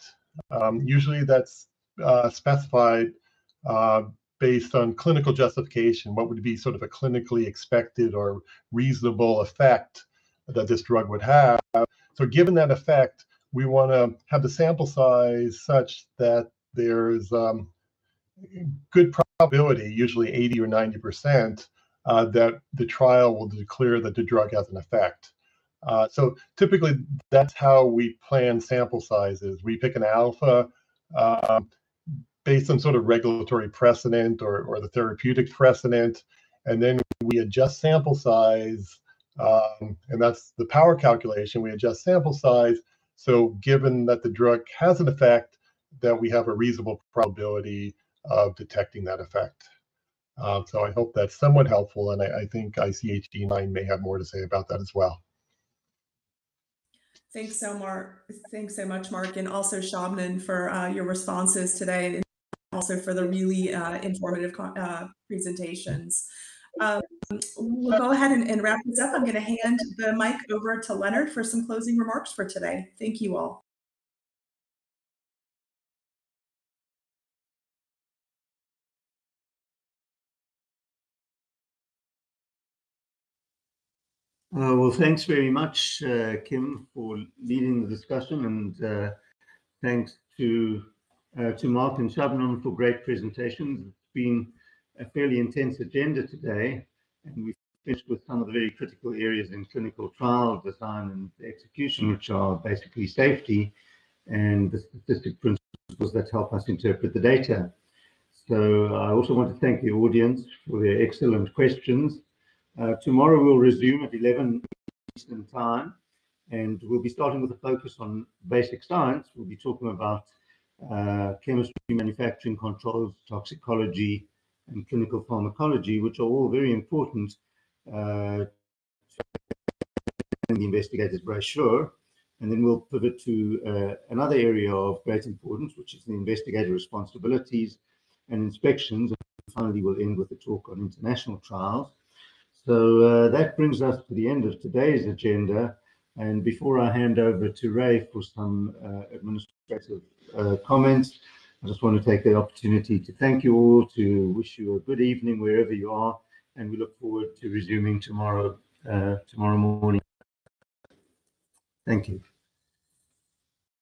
um, usually that's uh, specified uh, based on clinical justification, what would be sort of a clinically expected or reasonable effect that this drug would have. So given that effect, we want to have the sample size such that there's um, good probability, usually eighty or ninety percent, uh, that the trial will declare that the drug has an effect. Uh, so typically that's how we plan sample sizes. We pick an alpha uh, based on sort of regulatory precedent or, or the therapeutic precedent, and then we adjust sample size. Um, and that's the power calculation. We adjust sample size. So given that the drug has an effect, that we have a reasonable probability of detecting that effect. Um, so I hope that's somewhat helpful. And I, I think I C H E nine may have more to say about that as well. Thanks so, Mark. Thanks so much, Mark. And also Shabnam for uh, your responses today. also for the really uh, informative uh, presentations. Um, we'll go ahead and, and wrap this up. I'm going to hand the mic over to Leonard for some closing remarks for today. Thank you all. Uh, well, thanks very much, uh, Kim, for leading the discussion, and uh, thanks to uh, to Mark and Shabnam for great presentations. It's been a fairly intense agenda today, and we finished with some of the very critical areas in clinical trial design and execution, which are basically safety and the statistic principles that help us interpret the data. So I also want to thank the audience for their excellent questions. Uh, tomorrow we'll resume at eleven Eastern time, and we'll be starting with a focus on basic science. We'll be talking about uh, chemistry, manufacturing controls, toxicology, and clinical pharmacology, which are all very important uh, in the investigator's brochure. And then we'll pivot to uh, another area of great importance, which is the investigator responsibilities and inspections. And finally, we'll end with a talk on international trials. So uh, that brings us to the end of today's agenda. And before I hand over to Ray for some uh, administrative uh, comments, I just want to take the opportunity to thank you all, to wish you a good evening wherever you are, and we look forward to resuming tomorrow, uh, tomorrow morning. Thank you.